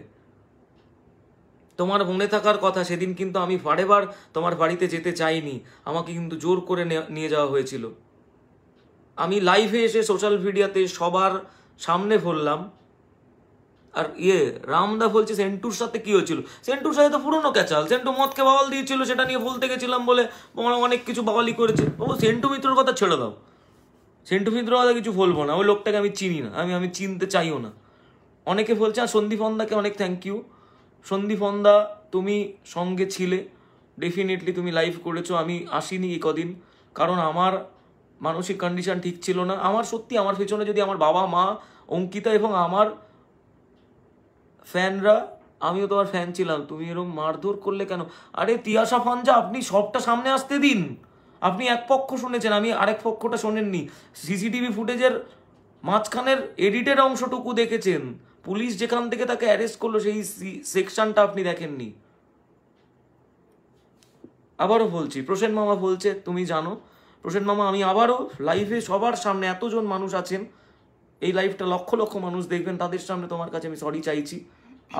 তোমার মনে থাকার কথা সেদিন কিন্তু আমি বারে বার তোমার বাড়িতে যেতে চাইনি, আমাকে কিন্তু জোর করে নিয়ে যাওয়া হয়েছিল। আমি লাইভে এসে সোশ্যাল মিডিয়াতে সবার সামনে বললাম। আর ইয়ে রামদা বলছে সেন্টুর সাথে কি হয়েছিল, সেন্টুর সাথে তো পুরনো ক্যাচাল, সেন্টু মদকে বাওয়াল দিয়েছিল, সেটা নিয়ে বলতে গেছিলাম বলে অনেক কিছু বাওয়ালি করেছে। ও সেন্টু মিত্রর কথা ছেড়ে দাও, সেন্টু মিত্রর কথা কিছু বলবো না, ওই লোকটাকে আমি চিনি না, আমি আমি চিনতে চাইও না। অনেকে বলছে আর সন্দীপ ফন্দাকে অনেক থ্যাংক ইউ, সন্দীপ ফন্দা তুমি সঙ্গে ছিলে, ডেফিনেটলি তুমি লাইভ করেছো। আমি আসিনি এই কদিন কারণ আমার মানসিক কন্ডিশন ঠিক ছিল না। আমার সত্যি আমার পেছনে যদি আমার বাবা মা, অঙ্কিতা এবং আমার ফ্যানরা, আমিও তোমার ফ্যান ছিলাম, তুমি এরকম মারধর করলে কেন? আরে তিয়াশা ফাঞ্জা, আপনি সবটা সামনে আসতে দিন। আপনি এক পক্ষ শুনেছেন, আমি আরেক পক্ষটা শোনেননি। সিসিটিভি ফুটেজের মাঝখানের এডিটের অংশটুকু দেখেছেন, পুলিশ যেখান থেকে তাকে অ্যারেস্ট করলো সেই সেকশনটা আপনি দেখেননি। আবারও বলছি, প্রসেন মামা বলছে তুমি জানো, প্রসেন মামা আমি আবারও লাইভে সবার সামনে, এতজন মানুষ আছেন, এই লাইভটা লক্ষ লক্ষ মানুষ দেখবেন, তাদের সামনে তোমার কাছে আমি সরি চাইছি।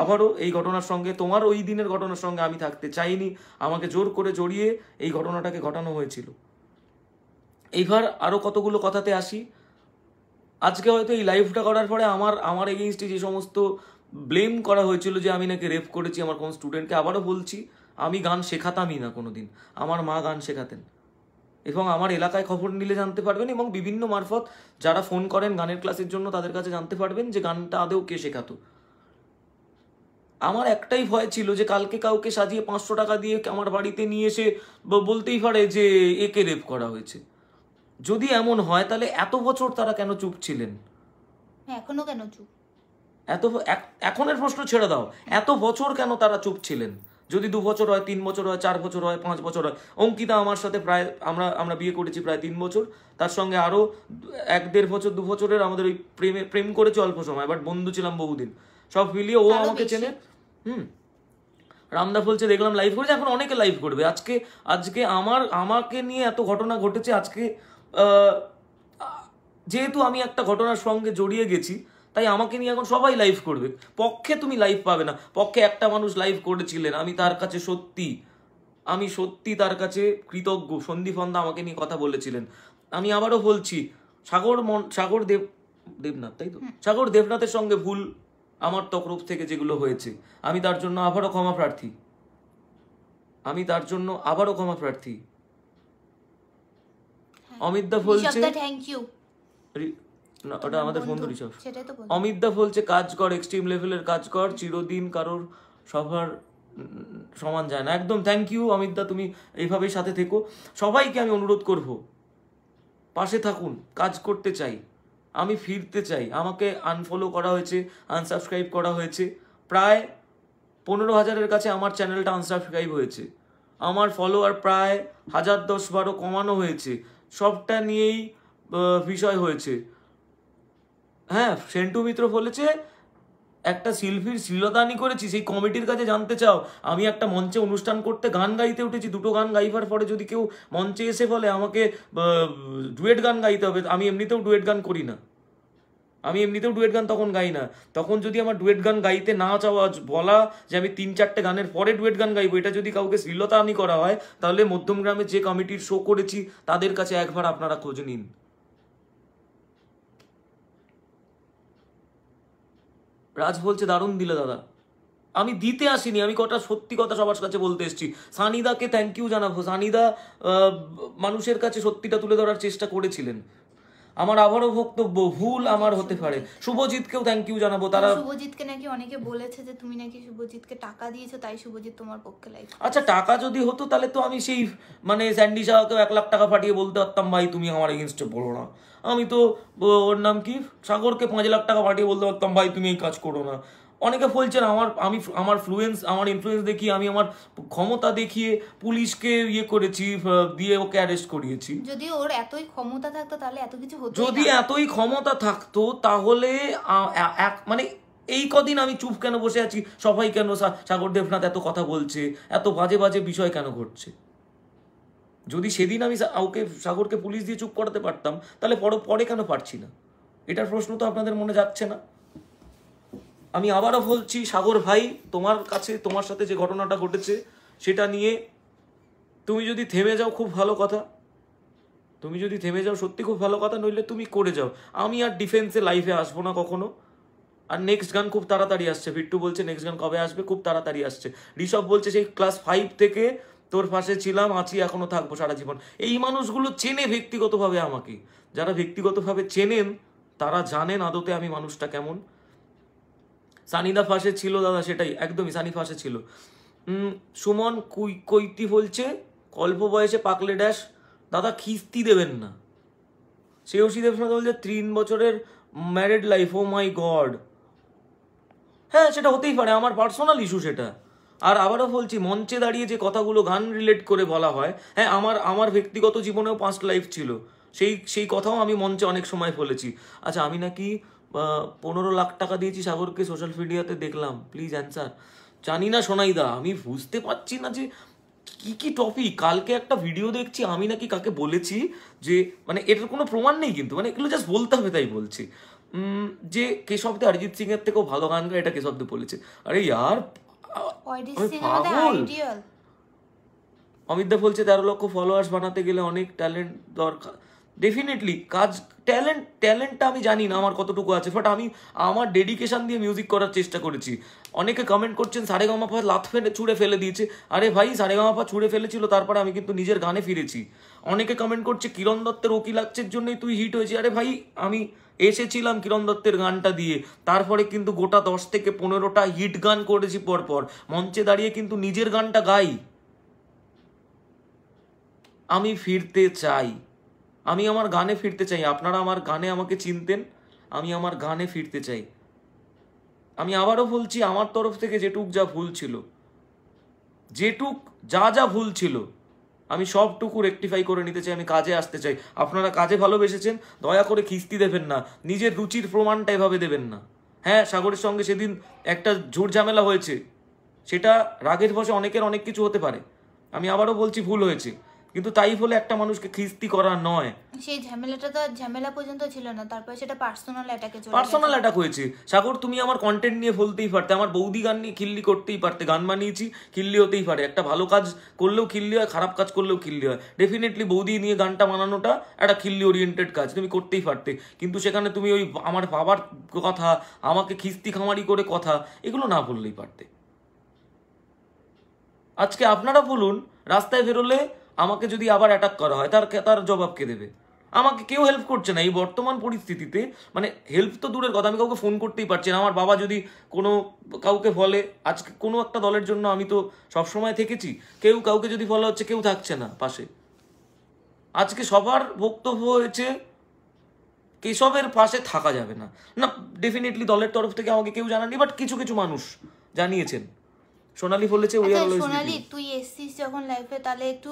আবারও এই ঘটনার সঙ্গে, তোমার ওই দিনের ঘটনার সঙ্গে আমি থাকতে চাইনি, আমাকে জোর করে জড়িয়ে এই ঘটনাটাকে ঘটানো হয়েছিল। এইবার আরও কতগুলো কথাতে আসি। আজকে হয়তো এই লাইভটা করার পরে আমার আমার এগেইনস্টে যে সমস্ত ব্লেম করা হয়েছিল যে আমি নাকি রেপ করেছি আমার কোনো স্টুডেন্টকে, আবারও বলছি আমি গান শেখাতামই না কোনো দিন, আমার মা গান শেখাতেন এবং আমার এলাকায় খবর নিলে জানতে পারবেন এবং বিভিন্ন মারফত যারা ফোন করেন গানের ক্লাসের জন্য তাদের কাছে জানতে পারবেন যে গানটা আদেও কে শেখাতো। আমার একটাই ভয় ছিল যে কালকে কাউকে সাজিয়ে পাঁচশো টাকা দিয়ে আমার বাড়িতে নিয়ে এসে বলতেই পারে যে একে রেপ করা হয়েছে। যদি এমন হয় তাহলে এত বছর তারা কেন চুপ ছিলেন, এখনো কেন চুপ? এত এখনের প্রশ্ন ছেড়ে দাও, এত বছর কেন তারা চুপ ছিলেন? যদি দু বছর হয়, তিন বছর হয়, চার বছর হয়, পাঁচ বছর হয়। অঙ্কিতা আমার সাথে প্রায় আমরা আমরা বিয়ে করেছি প্রায় তিন বছর, তার সঙ্গে আরও এক দেড় বছর দু বছরের আমাদের ওই প্রেমে প্রেম করেছি অল্প সময়, বাট বন্ধু ছিলাম বহুদিন। সব মিলিয়ে ও আমাকে চেনে। হুম রামদা বলছে দেখলাম লাইভ করেছে, এখন অনেকে লাইভ করবে। আজকে আজকে আমার আমাকে নিয়ে এত ঘটনা ঘটেছে, আজকে যেহেতু আমি একটা ঘটনার সঙ্গে জড়িয়ে গেছি তাই আমাকে নিয়ে এখন সবাই লাইভ করবে। পক্ষে তুমি লাইভ পাবে না। পক্ষে একটা মানুষ লাইভ করেছিলেন, আমি তার কাছে সত্যি আমি সত্যি তার কাছে কৃতজ্ঞ। সন্দীপন্দা আমাকে নিয়ে কথা বলেছিলেন। আমি আবারও বলছি, সাগর সাগর দেব দেবনাথ তাই তো, সাগর দেবনাথের সঙ্গে ভুল আমার তরফ থেকে যেগুলো হয়েছে আমি তার জন্য আবারও ক্ষমা প্রার্থী। আমি তার জন্য আবারও ক্ষমা প্রার্থী। অমিত দা বলছে থ্যাংক ইউ। না, ওটা আমাদের ফোন তো রিচার্জ। অমিত দা বলছে কাজ কর, এক্সট্রিম লেভেলের কাজ কর, চিরদিন কারোর সবার সমান যায় না। একদম থ্যাংক ইউ অমিত দা, তুমি এইভাবেই সাথে থেকো। সবাইকে আমি অনুরোধ করব পাশে থাকুন, কাজ করতে চাই, আমি ফিরতে চাই। আমাকে আনফলো করা হয়েছে, আনসাবস্ক্রাইব করা হয়েছে, প্রায় পনেরো হাজারের কাছে আমার চ্যানেলটা আনসাবস্ক্রাইব হয়েছে, আমার ফলোয়ার প্রায় হাজার দশ বারো কমানো হয়েছে, সবটা নিয়েই বিষয় হয়েছে। হ্যাঁ, সেন্টু মিত্র বলেছে একটা শিল্পীর শ্লীলতানি করেছি, সেই কমিটির কাছে জানতে চাও। আমি একটা মঞ্চে অনুষ্ঠান করতে গান গাইতে উঠেছি, দুটো গান গাইবার পরে যদি কেউ মঞ্চে এসে বলে আমাকে ডুয়েট গান গাইতে হবে, আমি এমনিতেও ডুয়েট গান করি না, আমি এমনিতেও ডুয়েট গান তখন গাই না। তখন যদি আমার ডুয়েট গান গাইতে না চাওয়া, বলা যে আমি তিন চারটে গানের পরে ডুয়েট গান গাইবো, এটা যদি কাউকে শ্লীলতানি করা হয় তাহলে মধ্যমগ্রামে যে কমিটির শো করেছি তাদের কাছে একবার আপনারা খোঁজ নিন। রাজ বলছে দারুণ দিলে দাদা। আমি দিতে আসিনি, আমি কটা সত্যি কথা সবার কাছে বলতে এসেছি। সানিদাকে থ্যাংক ইউ জানাবো, সানিদা মানুষের কাছে সত্যিটা তুলে ধরার চেষ্টা করেছিলেন। আমার আবারও বক্তব্য, ভুল আমার হতে পারে। শুভজিৎকেও থ্যাংক ইউ জানাবো। তারা শুভজিৎকে নাকি অনেকে বলেছে যে তুমি নাকি শুভজিৎকে টাকা দিয়েছো তাই শুভজিৎ তোমার পক্ষে লাইভ। আচ্ছা, টাকা যদি হতো তাহলে তো আমি সেই মানে স্যান্ডি সাহাকে এক লাখ টাকা পাঠিয়ে বলতে পারতাম ভাই তুমি আমার এগেনস্টে বলো না। আমি তো ওর নাম কি সাগরকে পাঁচ লাখ টাকা পাঠিয়ে বলতে পারতাম ভাই তুমি এই কাজ করো না। অনেকে বলছেন আমার আমি আমার ফ্লুয়েন্স আমার ইনফ্লুয়েন্স দেখিয়ে, আমি আমার ক্ষমতা দেখিয়ে পুলিশকে ইয়ে করেছি, দিয়ে ওকে অ্যারেস্ট করিয়েছি। যদি ওর এতই ক্ষমতা থাকতো তাহলে এত কিছু হতো। যদি এতই ক্ষমতা থাকতো তাহলে মানে এই কদিন আমি চুপ কেন বসে আছি, সবাই কেন সাগর দেবনাথ এত কথা বলছে, এত বাজে বাজে বিষয় কেন ঘটছে। যদি সেদিন আমি ওকে সাগরকে পুলিশ দিয়ে চুপ করাতে পারতাম তাহলে পরে পরে কেন পারছি না, এটার প্রশ্ন তো আপনাদের মনে যাচ্ছে না। আমি আবারও বলছি সাগর ভাই, তোমার কাছে তোমার সাথে যে ঘটনাটা ঘটেছে সেটা নিয়ে তুমি যদি থেমে যাও খুব ভালো কথা, তুমি যদি থেমে যাও সত্যি খুব ভালো কথা, নইলে তুমি করে যাও। আমি আর ডিফেন্সে লাইফে আসবো না কখনো। আর নেক্সট গান খুব তাড়াতাড়ি আসছে, বিট্টু বলছে নেক্সট গান কবে আসবে, খুব তাড়াতাড়ি আসছে। ঋষভ বলছে সেই ক্লাস ফাইভ থেকে তোর পাশে ছিলাম, আছি, এখনও থাকবো সারা জীবন। এই মানুষগুলো চেনে ব্যক্তিগতভাবে আমাকে, যারা ব্যক্তিগতভাবে চেনেন তারা জানেন আদতে আমি মানুষটা কেমন। সানিদা ফাঁসে ছিল দাদা, সেটাই একদমই সানি ফাঁসে ছিল। সুমন কৈতি বলছে অল্প বয়সে পাকলে ড্যাশ দাদা খিস্তি দেবেন না। শ্রেয়সী দেবনাথ বলছে তিন বছরের married life, oh my god. হ্যাঁ, সেটা হতেই পারে, আমার পার্সোনাল ইস্যু সেটা। আর আবারও বলছি, মঞ্চে দাঁড়িয়ে যে কথাগুলো গান রিলেট করে বলা হয়, হ্যাঁ আমার আমার ব্যক্তিগত জীবনেও পাস্ট লাইফ ছিল, সেই সেই কথাও আমি মঞ্চে অনেক সময় বলেছি। আচ্ছা, আমি নাকি পনেরো লাখ টাকা দিয়েছি সাগরকে, সোশ্যাল মিডিয়াতে দেখলাম, প্লিজ অ্যান্সার। জানি না সোনাইদা, আমি বুঝতে পারছি না যে কি কি টপিক। কালকে একটা ভিডিও দেখছি আমি নাকি কাকে বলেছি যে মানে এটার কোনো প্রমাণ নেই, কিন্তু মানে এগুলো জাস্ট বলতে হবে তাই বলছি, যে কেশব দে অরিজিৎ সিং এর থেকেও ভালো গান গায়, এটা কেশব দে বলেছে। আরে ইয়ার, অমিত দা বলছে তেরো লক্ষ ফলোয়ার্স বানাতে গেলে অনেক ট্যালেন্ট দরকার। ডেফিনেটলি কাজ, ট্যালেন্ট ট্যালেন্টটা আমি জানি না আমার কতটুকু আছে, বাট আমি আমার ডেডিকেশান দিয়ে মিউজিক করার চেষ্টা করেছি। অনেকে কমেন্ট করছেন সারেগামাপা লাথ ফেলে ছুঁড়ে ফেলে দিয়েছে, আরে ভাই সারেগামাপা ছুঁড়ে ফেলেছিল, তারপরে আমি কিন্তু নিজের গানে ফিরেছি। অনেকে কমেন্ট করছে কিরণ দত্তের ওকি লাগছের জন্যই তুই হিট হয়েছি, আরে ভাই আমি এসেছিলাম কিরণ দত্তের গানটা দিয়ে, তারপরে কিন্তু গোটা দশ থেকে পনেরোটা হিট গান করেছি পরপর, মঞ্চে দাঁড়িয়ে কিন্তু নিজের গানটা গাই। আমি ফিরতে চাই, আমি আমার গানে ফিরতে চাই। আপনারা আমার গানে আমাকে চিনতেন, আমি আমার গানে ফিরতে চাই। আমি আবারও বলছি, আমার তরফ থেকে যেটুক যা ভুল ছিল, যেটুক যা যা ভুল ছিল আমি সবটুকু রেকটিফাই করে নিতে চাই। আমি কাজে আসতে চাই। আপনারা কাজে ভালোবেসেছেন, দয়া করে খিস্তি দেবেন না, নিজের রুচির প্রমাণটা এভাবে দেবেন না। হ্যাঁ, সাগরের সঙ্গে সেদিন একটা ঝুট ঝামেলা হয়েছে, সেটা রাগের বশে অনেকের অনেক কিছু হতে পারে। আমি আবারও বলছি ভুল হয়েছে, কিন্তু তাই বলে একটা মানুষকে খিস্তি করা নয়। সেই ঝামেলাটা তো ঝামেলা পর্যন্ত ছিল না, তারপরে সেটা পার্সোনাল অ্যাটাকে চলে গেছে। পার্সোনাল অ্যাটাক হয়েছে। সাগর তুমি আমার কন্টেন্ট নিয়ে বলতেই পারতে, আমার বৌদি গান নিয়ে খিল্লি করতেই পারতে, গান বানিয়েছি খিল্লি হতেই পারে, একটা ভালো কাজ করলেও খিল্লি হয়, খারাপ কাজ করলেও খিল্লি হয়। ডেফিনেটলি বৌদি নিয়ে গানটা বানানোটা একটা খিল্লি ওরিয়েন্টেড কাজ, তুমি করতেই পারতে, কিন্তু সেখানে তুমি ওই আমার বাবার কথা, আমাকে খিস্তি খামারি করে কথা, এগুলো না বললেই পারতে। আজকে আপনারা বলুন, রাস্তায় বেরোলে আমাকে যদি আবার অ্যাটাক করা হয় তার তার জবাব কে দেবে? আমাকে কেউ হেল্প করছে না এই বর্তমান পরিস্থিতিতে, মানে হেল্প তো দূরের কথা, আমি কাউকে ফোন করতেই পারছি না। আমার বাবা যদি কোনো কাউকে বলে, আজকে কোনো একটা দলের জন্য আমি তো সবসময় থেকেছি, কেউ কাউকে যদি বলা হচ্ছে কেউ থাকছে না পাশে। আজকে সবার বক্তব্য হয়েছে কেশবের পাশে থাকা যাবে না, না ডেফিনেটলি দলের তরফ থেকে আমাকে কেউ জানাননি, বাট কিছু কিছু মানুষ জানিয়েছেন। সোনালি বলেছে ওই আর সোনালি তুই এসসিস যখন লাইফে, তাহলে একটু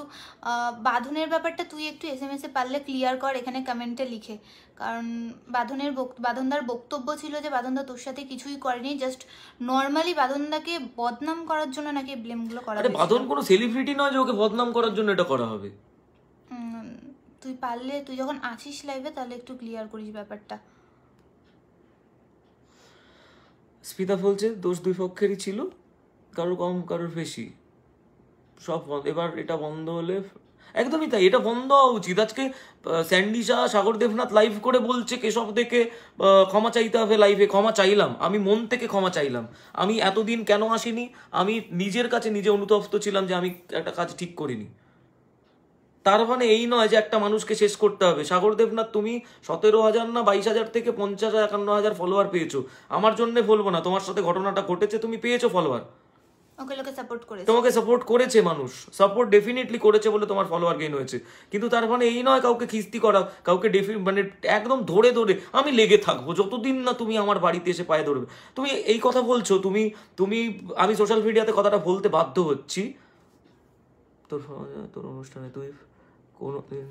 বাঁধনের ব্যাপারটা তুই একটু এসএমএস এ পারলে ক্লিয়ার কর, এখানে কমেন্টে লিখে। কারণ বাঁধনের বাঁধনদার বক্তব্য ছিল যে বাঁধনদা তোর সাথে কিছুই করেনি, জাস্ট নরমালি বাঁধনদাকে বদনাম করার জন্য নাকি ব্লেমগুলো করা। আরে বাঁধন কোনো সেলিব্রিটি নয় যে ওকে বদনাম করার জন্য এটা করা হবে। তুই পারলে, তুই যখন আছিস লাইভে তাহলে একটু ক্লিয়ার করিস ব্যাপারটা। স্পিতা বলছে দোষ দুই পক্ষেরই ছিল, কারোর কম কারোর বেশি, সব এবার এটা বন্ধ হলে একদমই তাই, এটা বন্ধ হওয়া উচিত। আজকে স্যান্ডি সাহা, সাগর দেবনাথ লাইভ করে বলছে কেশব থেকে ক্ষমা চাইতে হবে। লাইভে ক্ষমা চাইলাম, আমি মন থেকে ক্ষমা চাইলাম, আমি এতদিন কেন আসিনি, আমি নিজের কাছে নিজে অনুতপ্ত ছিলাম যে আমি একটা কাজ ঠিক করিনি। তার মানে এই নয় যে একটা মানুষকে শেষ করতে হবে। সাগর দেবনাথ তুমি সতেরো হাজার না বাইশ হাজার থেকে পঞ্চাশ একান্ন হাজার ফলোয়ার পেয়েছো, আমার জন্য বলবো না, তোমার সাথে ঘটনাটা ঘটেছে, তুমি পেয়েছো ফলোয়ার, তোমাকে সাপোর্ট করেছে মানুষ, সাপোর্ট ডেফিনেটলি করেছে বলে তোমার ফলোয়ার গেইন হয়েছে। কিন্তু তার মানে এই নয় কাউকে খিস্তি করা, কাউকে মানে একদম ধরে ধরে আমি লেগে থাকবো যতদিন না তুমি আমার বাড়িতে এসে পায়ে ধরবে। তুমি এই কথা বলছো, তুমি তুমি আমি সোশ্যাল মিডিয়াতে কথাটা বলতে বাধ্য হচ্ছি। তোর তোর অনুষ্ঠানে তুই কোনোদিন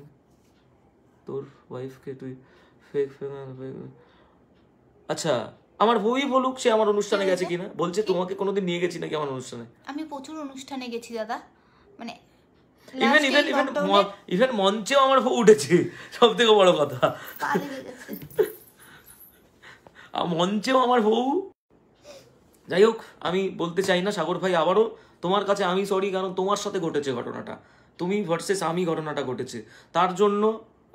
তোর ওয়াইফকে তুই ফেক ফেক আচ্ছা আমার বউই বলুক সে আমার অনুষ্ঠানে গেছে কিনা, বলছে তোমাকে কোনোদিন নিয়ে গেছি নাকি আমার অনুষ্ঠানে। আমি প্রচুর অনুষ্ঠানে গেছি দাদা, মানে ইভেন ইভেন ইভেন ইভেন মঞ্চেও আমার বউ উঠেছে, সব থেকে বড় কথা মঞ্চেও আমার বউ। যাই হোক, আমি বলতে চাই না সাগর ভাই, আবারও তোমার কাছে আমি সরি, কারণ তোমার সাথে ঘটেছে ঘটনাটা, তুমি ভার্সেস আমি ঘটনাটা ঘটেছে, তার জন্য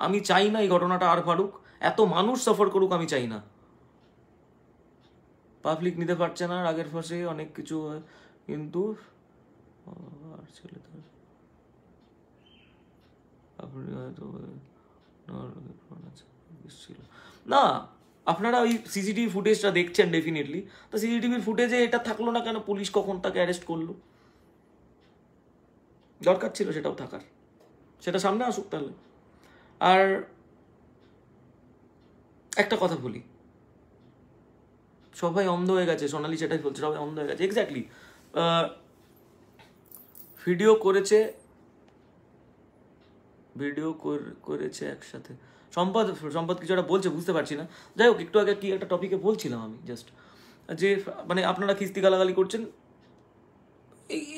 আমি চাই না এই ঘটনাটা আর ফারুক, এত মানুষ সাফার করুক আমি চাই না। পাবলিক নিতে পারছে না, রাগের ফসে অনেক কিছু হয়, কিন্তু না আপনারা ওই সিসিটিভি ফুটেজটা দেখছেন ডেফিনেটলি, তো সিসিটিভির ফুটেজে এটা থাকলো না কেন, পুলিশ কখন তাকে অ্যারেস্ট করলো, দরকার ছিল সেটাও থাকার, সেটা সামনে আসুক তাহলে। আর একটা কথা বলি, সবাই অন্ধ হয়ে গেছে, সোনালি সেটাই বলছে, সবাই অন্ধ হয়ে গেছে, এক্স্যাক্টলি। ভিডিও করেছে ভিডিও করেছে একসাথে সম্পদ সম্পদ কিছু একটা বলছে, বুঝতে পারছি না। যাই হোক, একটু আগে কি একটা টপিকে বলছিলাম আমি, জাস্ট যে মানে আপনারা খিস্তি গালাগালি করছেন,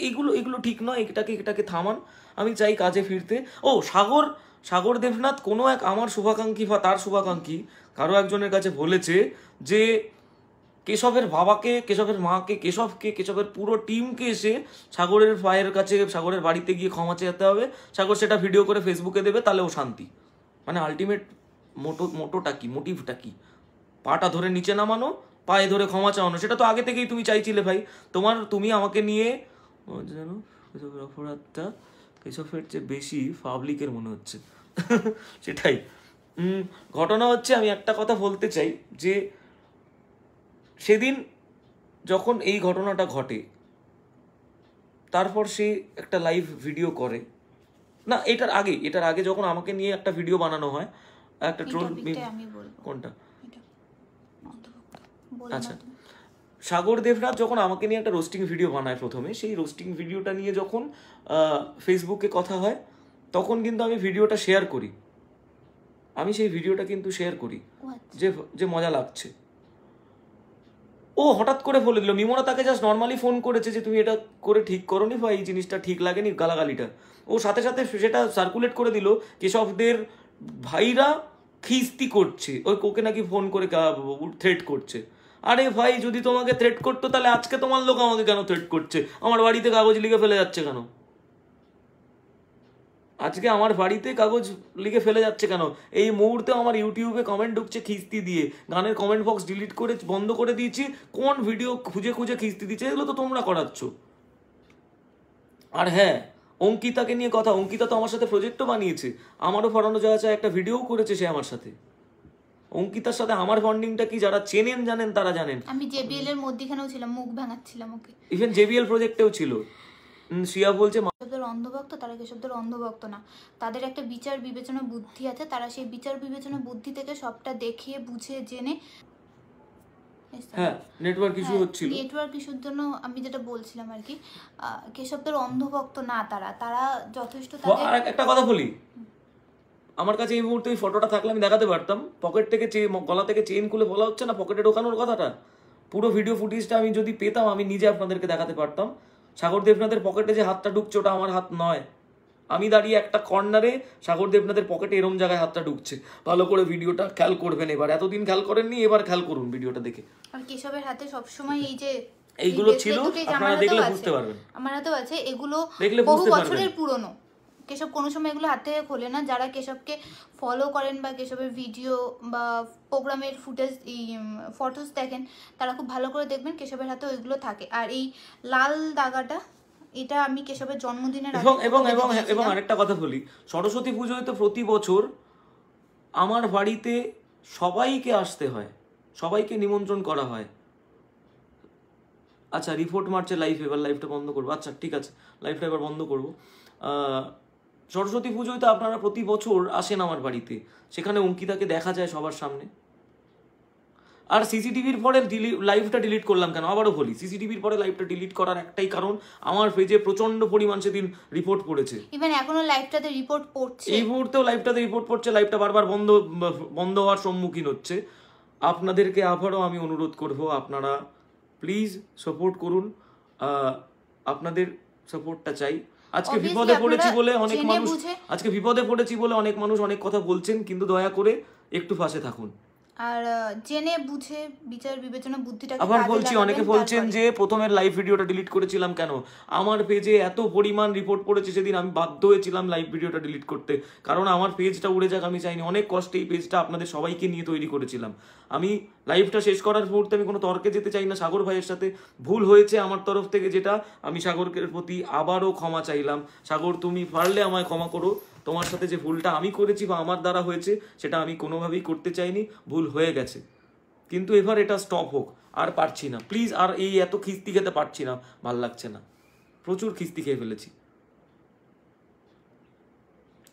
এইগুলো এগুলো ঠিক নয়, এটাকে এটাকে থামান, আমি চাই কাজে ফিরতে। ও সাগর সাগর দেবনাথ কোনো এক আমার শুভাকাঙ্ক্ষী বা তার শুভাকাঙ্ক্ষী কারো একজনের কাছে বলেছে যে কেশবের বাবাকে, কেশবের মাকে, কেশবকে, কেশবের পুরো টিমকে এসে সাগরের ভাইয়ের কাছে, সাগরের বাড়িতে গিয়ে ক্ষমা চাইতে হবে, সাগর সেটা ভিডিও করে ফেসবুকে দেবে, তাহলে ও শান্তি। মানে আলটিমেট মোটো মোটোটা কি, মোটিভটা কি? পাটা ধরে নিচে নামানো, পায়ে ধরে ক্ষমা চাওয়ানো, সেটা তো আগে থেকেই তুমি চাইছিলে ভাই। তোমার তুমি আমাকে নিয়ে জানো, কেশবের অপরাধটা কেশবের চেয়ে বেশি পাবলিকের মনে হচ্ছে, সেটাই ঘটনা হচ্ছে। আমি একটা কথা বলতে চাই যে সেদিন যখন এই ঘটনাটা ঘটে তারপর সে একটা লাইভ ভিডিও করে, না এটার আগে এটার আগে যখন আমাকে নিয়ে একটা ভিডিও বানানো হয়, একটা ট্রোল, কোনটা আচ্ছা, সাগর দেবনাথ যখন আমাকে নিয়ে একটা রোস্টিং ভিডিও বানায় প্রথমে, সেই রোস্টিং ভিডিওটা নিয়ে যখন ফেসবুকে কথা হয় তখন কিন্তু আমি ভিডিওটা শেয়ার করি, আমি সেই ভিডিওটা কিন্তু শেয়ার করি যে যে মজা লাগছে। ও ओ हठात् करे बोले दिल मिमोना ताके जस्ट नर्माली फोन करेছে যে তুমি এটা করে ঠিক করোনি বা এই জিনিসটা ঠিক লাগেনি গালাগালিটা ও সাথে সাথে সেটা সার্কুলেট করে দিল কেশবদের ভাইরা খিস্তি করছে ওই কোকে নাকি ফোন করে থ্রেট করছে আরে ভাই যদি তোমাকে থ্রেট করতো তাহলে আজকে তোমার লোক আমাকে কেন থ্রেট করছে আমার বাড়িতে কাগজ লিখে ফেলে যাচ্ছে কেন আজকে আমার বাড়িতে কাগজ লিখে ফেলে যাচ্ছে কেন এই মুহূর্তে আমার ইউটিউবে কমেন্ট ঢুকছে খিস্তি দিয়ে গানের কমেন্ট বক্স ডিলিট করে বন্ধ করে দিয়েছি কোন ভিডিও খুঁজে খুঁজে খিস্তি দিচ্ছে এগুলো তো তোমরা করাচ্ছো আর হ্যাঁ অঙ্কিতাকে নিয়ে কথা অঙ্কিতা তো আমার সাথে প্রজেক্টও বানিয়েছে আমারও ফরানো যাওয়া চাই একটা ভিডিওও করেছে সে আমার সাথে অঙ্কিতার সাথে আমার বন্ডিংটা কি যারা চেনেন জানেন তারা জানেন আমি জেবিএল এর মধ্যখানেও ছিলাম মুখ ভাঙাচ্ছিলাম ওকে इवन জেবিএল প্রজেক্টেও ছিল শিয়া বলছে তাদের অন্ধভক্ত তারা কেশবদের অন্ধভক্ত না তাদের একটা বিচার বিবেচনা বুদ্ধি আছে তারা সেই বিচার বিবেচনা বুদ্ধি থেকে সবটা দেখিয়ে বুঝে জেনে হ্যাঁ নেটওয়ার্ক ইস্যু হচ্ছিল নেটওয়ার্ক ইস্যুর জন্য আমি যেটা বলছিলাম আর কি কেশবদের অন্ধভক্ত না তারা তারা যথেষ্ট তাদের আর একটা কথা বলি আমার কাছে এই মুহূর্তে এই ফটোটা থাকলে আমি দেখাতে পারতাম পকেট থেকে গলা থেকে চেইন খুলে বলা হচ্ছে না পকেটে ঢোকানোর কথাটা পুরো ভিডিও ফুটেজটা আমি যদি পেতাম আমি নিজে আপনাদেরকে দেখাতে পারতাম সাগর দেবনাথের পকেটে যে হাতটা ঢুকছে ওটা আমার হাত নয় আমি দাঁড়িয়ে একটা কর্নারে সাগর দেবনাথের পকেটে এরম জায়গায় হাতটা ঢুকছে ভালো করে ভিডিওটা খেয়াল করবেন এবার এতদিন খেয়াল করেননি এবার খেয়াল করুন ভিডিওটা দেখে আর কেশবের হাতে সব সময় এই যে এইগুলো ছিল আপনারা দেখলে বুঝতে পারবেন আমার হাতেও আছে এগুলো বহু বছরের পুরনো কেশব কোনো সময় এগুলো হাতে খোলে না যারা কেশবকে ফলো করেন বা কেশবের ভিডিও বা প্রোগ্রামের ফুটেজ ফটোস দেখেন তারা খুব ভালো করে দেখবেন কেশবের হাতে ওইগুলো থাকে আর এই লাল দাগাটা এটা আমি কেশবের জন্মদিনের এবং এবং এবং এবং আরেকটা কথা বলি সরস্বতী পূজোয় তো প্রতি বছর আমার বাড়িতে সবাইকে আসতে হয় সবাইকে নিমন্ত্রণ করা হয় আচ্ছা রিপোর্ট মারছে লাইভ এবার লাইভটা বন্ধ করবো আচ্ছা ঠিক আছে লাইভটা এবার বন্ধ করবো সরস্বতী পূজোয় তো আপনারা প্রতি বছর আসেন আমার বাড়িতে সেখানে অঙ্কিতাকে দেখা যায় সবার সামনে আর সিসিটিভির পরে লাইভটা ডিলিট করলাম কেন আবারও বলি সিসিটিভির পরে লাইভটা ডিলিট করার একটাই কারণ আমার পেজে প্রচন্ড পরিমাণ সেদিন রিপোর্ট পড়েছে ইভেন এখনো লাইভটাতে রিপোর্ট পড়ছে এই মুহূর্তেও লাইভটাতে রিপোর্ট পড়ছে লাইভটা বারবার বন্ধ বন্ধ হওয়ার সম্মুখীন হচ্ছে আপনাদেরকে আবারও আমি অনুরোধ করব আপনারা প্লিজ সাপোর্ট করুন আপনাদের সাপোর্টটা চাই আজকে বিপদে পড়েছি বলে অনেক মানুষ আজকে বিপদে পড়েছি বলে অনেক মানুষ অনেক কথা বলছেন কিন্তু দয়া করে একটু পাশে থাকুন আর জেনে বুঝে বিচার বিবেচনা বুদ্ধিটাকে আবার বলছি অনেকে বলছেন যে প্রথমের লাইভ ভিডিওটা ডিলিট করেছিলাম কেন আমার পেজে এত পরিমাণ রিপোর্ট পড়েছে সেদিন আমি বাধ্য হয়েছিলাম লাইভ ভিডিওটা ডিলিট করতে কারণ আমার পেজটা উড়ে যাক আমি চাইনি অনেক কষ্টে এই পেজটা আপনাদের সবাইকে নিয়ে তৈরি করেছিলাম আমি লাইভটা শেষ করার মুহূর্তে আমি কোনো তর্কে যেতে চাই না সাগর ভাইয়ের সাথে ভুল হয়েছে আমার তরফ থেকে যেটা আমি সাগরের প্রতি আবারও ক্ষমা চাইলাম সাগর তুমি পারলে আমায় ক্ষমা করো তোমার সাথে যে ভুলটা আমি করেছি বা আমার দ্বারা হয়েছে সেটা আমি কোনোভাবেই করতে চাইনি ভুল হয়ে গেছে কিন্তু এবার এটা স্টপ হোক আর পারছি না প্লিজ আর এই এত খিস্তি খেতে পারছি না ভাল লাগছে না প্রচুর খিস্তি খেয়ে ফেলেছি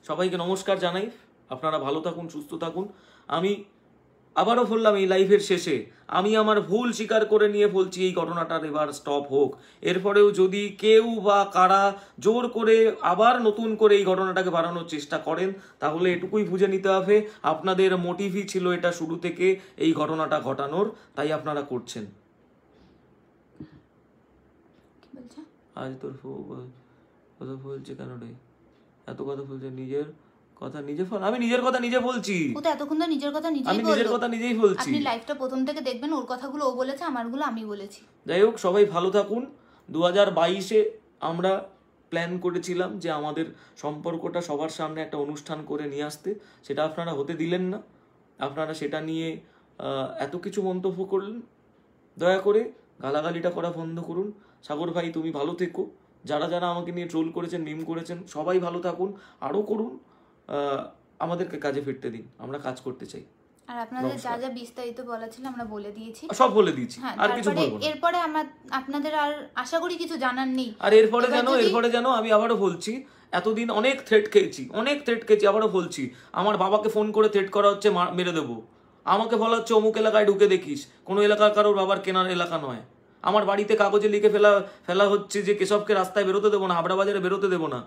সবাইকে নমস্কার জানাই আপনারা ভালো থাকুন সুস্থ থাকুন আমি আবারও বললাম এই লাইভের শেষে আমি আমার ভুল স্বীকার করে নিয়ে বলছি এই ঘটনাটার এবার স্টপ হোক এরপরেও যদি কেউ বা কারা জোর করে আবার নতুন করে এই ঘটনাটাকে বাড়ানোর চেষ্টা করেন তাহলে এটুকুই বুঝে নিতে হবে আপনাদের মোটিভই ছিল এটা শুরু থেকে এই ঘটনাটা ঘটানোর তাই আপনারা করছেন আজ তোর কথা বলছে কেন রে এত কথা বলছে নিজের কথা নিজে ফোন আমি নিজের কথা নিজে বলছি ও তো এতক্ষণ ধরে নিজের কথা নিজেই বলছি আমি নিজের কথা নিজেই বলছি আপনি লাইভটা প্রথম থেকে দেখবেন ওর কথাগুলো ও বলেছে আমারগুলো আমি বলেছি যাই হোক সবাই ভালো থাকুন দু হাজার বাইশ এ আমরা প্ল্যান করেছিলাম যে আমাদের সম্পর্কটা সবার সামনে একটা অনুষ্ঠান করে নিয়ে আসতে সেটা আপনারা হতে দিলেন না আপনারা সেটা নিয়ে এত কিছু মন্তব্য করলেন দয়া করে গালাগালিটা করা বন্ধ করুন সাগর ভাই তুমি ভালো থেকো যারা যারা আমাকে নিয়ে ট্রোল করেছেন মিম করেছেন সবাই ভালো থাকুন আরও করুন আমাদেরকে কাজে ফিরতে দিন আমরা কাজ করতে চাই আর আপনাদের যা যা বিস্তারিত বলা ছিল আমরা বলে দিয়েছি সব বলে দিয়েছি আর কিছু বলবো না এরপরে আমরা আপনাদের আর আশা করি কিছু জানার নেই আর এরপরে জানো এরপরে জানো আমি আবারও বলছি এতদিন অনেক থ্রেট খেয়েছি অনেক থ্রেট খেয়েছি আবারও বলছি আমার বাবাকে ফোন করে থ্রেট করা হচ্ছে মেরে দেবো আমাকে বলা হচ্ছে অমুক এলাকায় ঢুকে দেখিস কোনো এলাকার কারোর বাবার কেনার এলাকা নয় আমার বাড়িতে কাগজে লিখে ফেলা ফেলা হচ্ছে যে কেশবকে রাস্তায় বেরোতে দেবো না হাবড়া বাজারে বেরোতে দেবো না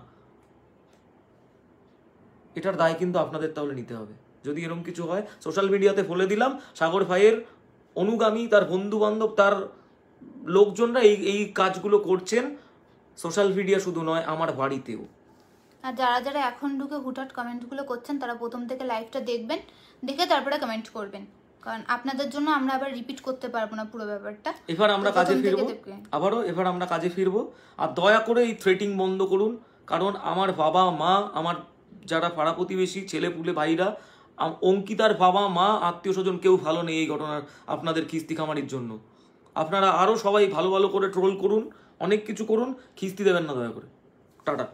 এটার দায় কিন্তু আপনাদের তাহলে নিতে হবে যদি এরকম কিছু হয় সোশ্যাল মিডিয়াতে বলে দিলাম সাগর ভাইয়ের অনুগামী তার বন্ধু বান্ধব তার লোকজনরা এই এই কাজগুলো করছেন সোশ্যাল মিডিয়া শুধু নয় আমার বাড়িতেও। আর যারা যারা এখন ঢুকে হুটহাট কমেন্টগুলো করছেন তারা প্রথম থেকে লাইভটা দেখবেন, দেখে তারপরে কমেন্ট করবেন, কারণ আপনাদের জন্য আমরা আবার রিপিট করতে পারবো না পুরো ব্যাপারটা। এবার আমরা কাজে ফিরবো, আবারও এবার আমরা কাজে ফিরবো। আর দয়া করে এই থ্রেটিং বন্ধ করুন, কারণ আমার বাবা মা, আমার যারা পাড়া প্রতিবেশী ছেলে পুলে ভাইরা, অঙ্কিতার বাবা মা আত্মীয় স্বজন কেউ ভালো নেই এই ঘটনার আপনাদের খিস্তি খামারির জন্য। আপনারা আরও সবাই ভালো ভালো করে ট্রোল করুন, অনেক কিছু করুন, খিস্তি দেবেন না দয়া করে। টাটা।